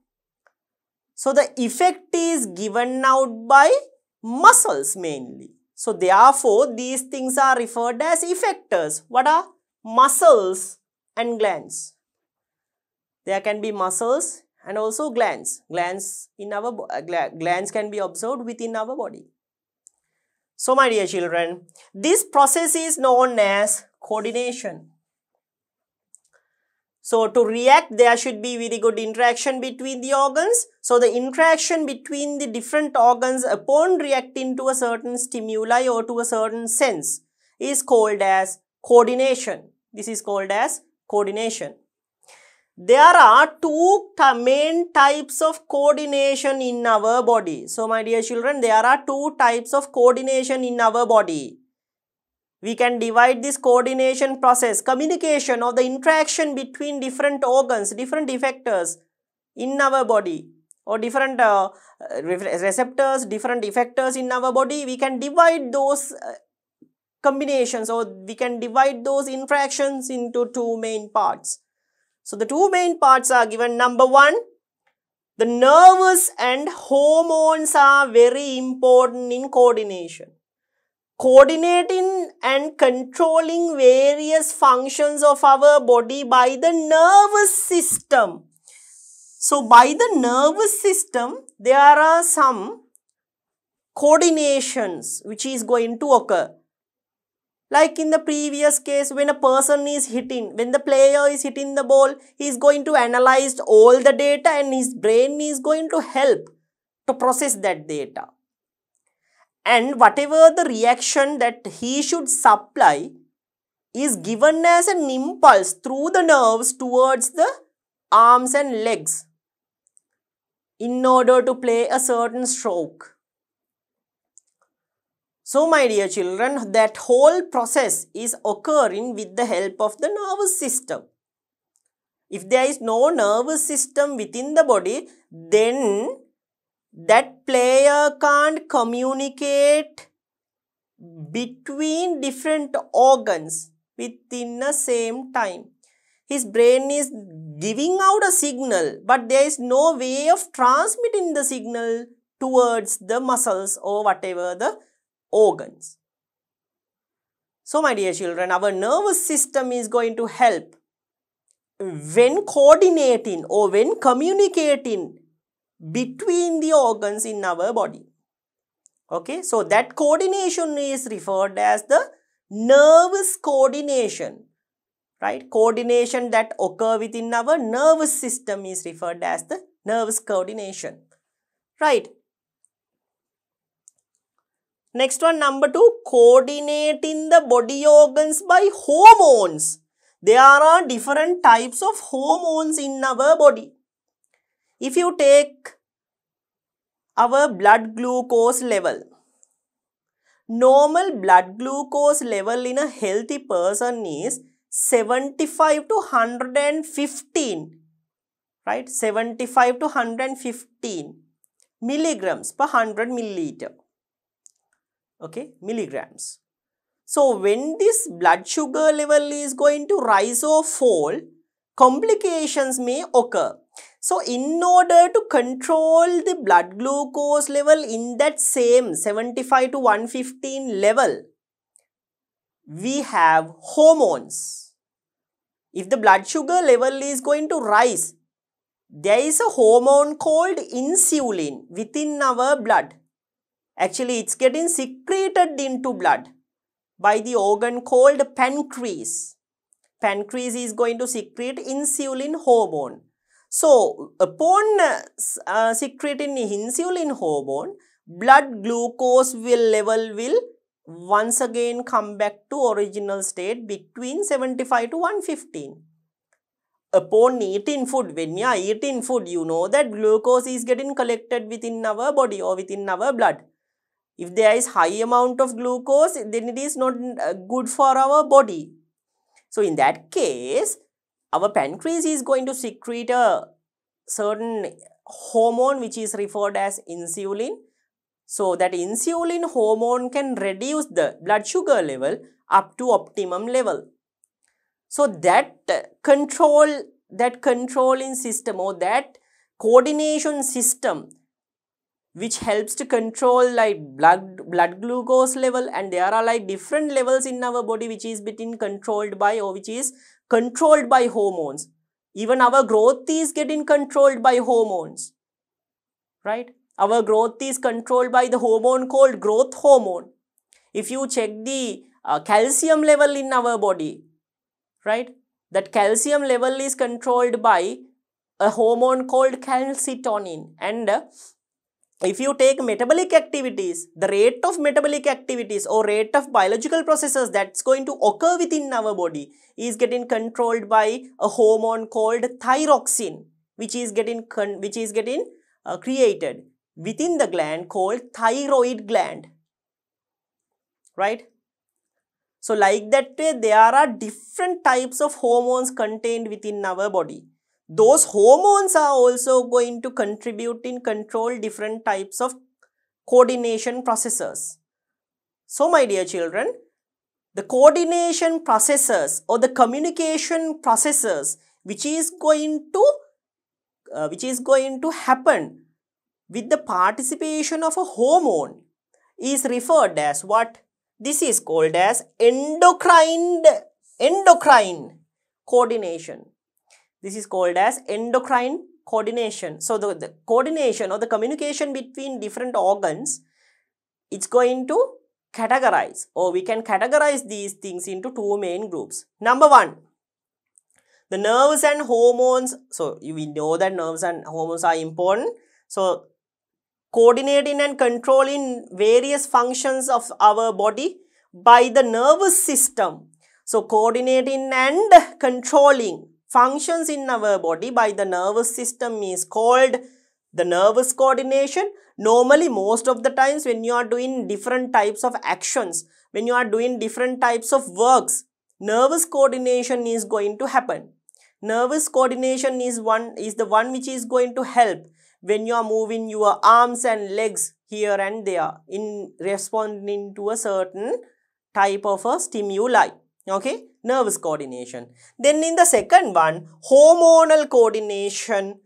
So, the effect is given out by muscles mainly. So, therefore, these things are referred as effectors. What are? Muscles and glands. There can be muscles and also glands. Glands, in our, glands can be observed within our body. So, my dear children, this process is known as coordination. So, to react, there should be very good interaction between the organs. So, the interaction between the different organs upon reacting to a certain stimuli or to a certain sense is called as coordination. This is called as coordination. There are two main types of coordination in our body. So, my dear children, there are two types of coordination in our body. We can divide this coordination process, communication or the interaction between different organs, different effectors in our body, or different uh, receptors, different effectors in our body. We can divide those uh, combinations, or we can divide those interactions into two main parts. So, the two main parts are given. Number one, the nerves and hormones are very important in coordination. Coordinating and controlling various functions of our body by the nervous system. So, by the nervous system, there are some coordinations which is going to occur. Like in the previous case, when a person is hitting, when the player is hitting the ball, he is going to analyze all the data and his brain is going to help to process that data. And whatever the reaction that he should supply is given as an impulse through the nerves towards the arms and legs in order to play a certain stroke. So, my dear children, that whole process is occurring with the help of the nervous system. If there is no nervous system within the body, then that player can't communicate between different organs within the same time. His brain is giving out a signal, but there is no way of transmitting the signal towards the muscles or whatever the organs. So, my dear children, our nervous system is going to help when coordinating or when communicating between the organs in our body. Okay, so that coordination is referred as the nervous coordination, right? Coordination that occur within our nervous system is referred as the nervous coordination, right? Next one, number two, coordinating the body organs by hormones. There are different types of hormones in our body. If you take our blood glucose level, normal blood glucose level in a healthy person is seventy-five to one hundred fifteen, right? seventy-five to one hundred fifteen milligrams per one hundred milliliter. Okay, milligrams. So, when this blood sugar level is going to rise or fall, complications may occur. So, in order to control the blood glucose level in that same seventy-five to one hundred fifteen level, we have hormones. If the blood sugar level is going to rise, there is a hormone called insulin within our blood. Actually, it's getting secreted into blood by the organ called pancreas. Pancreas is going to secrete insulin hormone. So, upon uh, secreting insulin hormone, blood glucose will level will once again come back to original state between seventy-five to one fifteen. Upon eating food, when you are eating food, you know that glucose is getting collected within our body or within our blood. If there is high amount of glucose, then it is not good for our body. So in that case, our pancreas is going to secrete a certain hormone which is referred as insulin. So that insulin hormone can reduce the blood sugar level up to optimum level. So that control, that controlling system or that coordination system which helps to control like blood, blood glucose level, and there are like different levels in our body which is being controlled by or which is controlled by hormones. Even our growth is getting controlled by hormones, right? Our growth is controlled by the hormone called growth hormone. If you check the uh, calcium level in our body, right? That calcium level is controlled by a hormone called calcitonin. And uh, if you take metabolic activities, the rate of metabolic activities or rate of biological processes that's going to occur within our body is getting controlled by a hormone called thyroxine, which is getting, con which is getting uh, created within the gland called thyroid gland, right? So like that way, there are different types of hormones contained within our body. Those hormones are also going to contribute in control different types of coordination processes. So my dear children, the coordination processes or the communication processes which is going to, uh, which is going to happen with the participation of a hormone is referred as what? This is called as endocrine, endocrine coordination. This is called as endocrine coordination. So the, the coordination or the communication between different organs, it's going to categorize, or we can categorize these things into two main groups. Number one, the nerves and hormones. So we know that nerves and hormones are important. So coordinating and controlling various functions of our body by the nervous system. So coordinating and controlling functions in our body by the nervous system is called the nervous coordination. Normally, most of the times when you are doing different types of actions, when you are doing different types of works, nervous coordination is going to happen. Nervous coordination is one is the one which is going to help when you are moving your arms and legs here and there in responding to a certain type of a stimuli. Okay, nervous coordination. Then in the second one, hormonal coordination,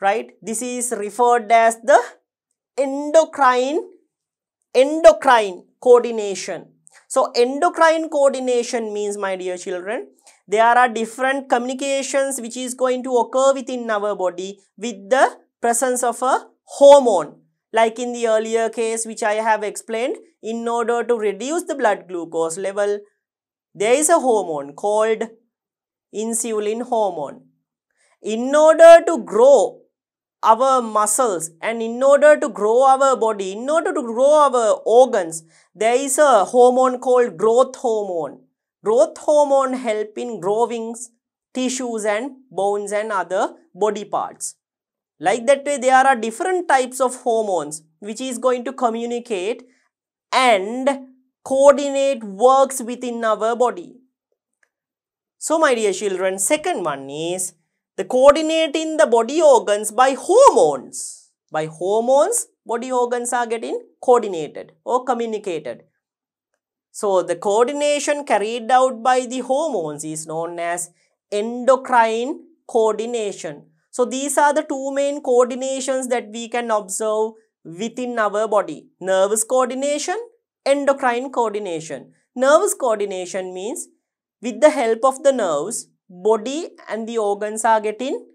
right? This is referred as the endocrine, endocrine coordination. So endocrine coordination means, my dear children, there are different communications which is going to occur within our body with the presence of a hormone. Like in the earlier case which I have explained, in order to reduce the blood glucose level, there is a hormone called insulin hormone. In order to grow our muscles and in order to grow our body, in order to grow our organs, there is a hormone called growth hormone. Growth hormone helps in growing tissues and bones and other body parts. Like that way, there are different types of hormones which is going to communicate and coordinate works within our body. So my dear children, second one is the coordinating the body organs by hormones. By hormones, body organs are getting coordinated or communicated. So the coordination carried out by the hormones is known as endocrine coordination. So these are the two main coordinations that we can observe within our body. Nervous coordination, endocrine coordination. Nervous coordination means with the help of the nerves, body and the organs are getting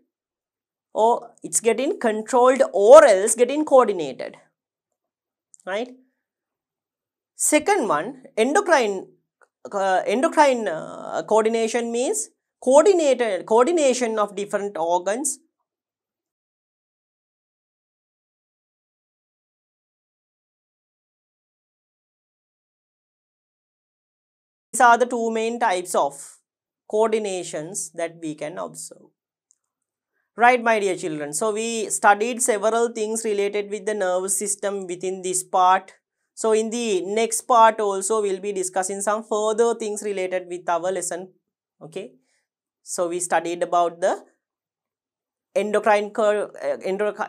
or it's getting controlled or else getting coordinated, right? Second one, endocrine, uh, endocrine uh, coordination means coordinated, coordination of different organs. These are the two main types of coordinations that we can observe. Right, my dear children. So, we studied several things related with the nervous system within this part. So, in the next part also, we will be discussing some further things related with our lesson. Okay. So, we studied about the endocrine, co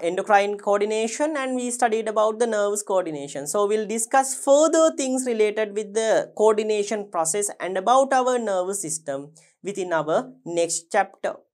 endocrine coordination, and we studied about the nerves coordination. So, we will discuss further things related with the coordination process and about our nervous system within our next chapter.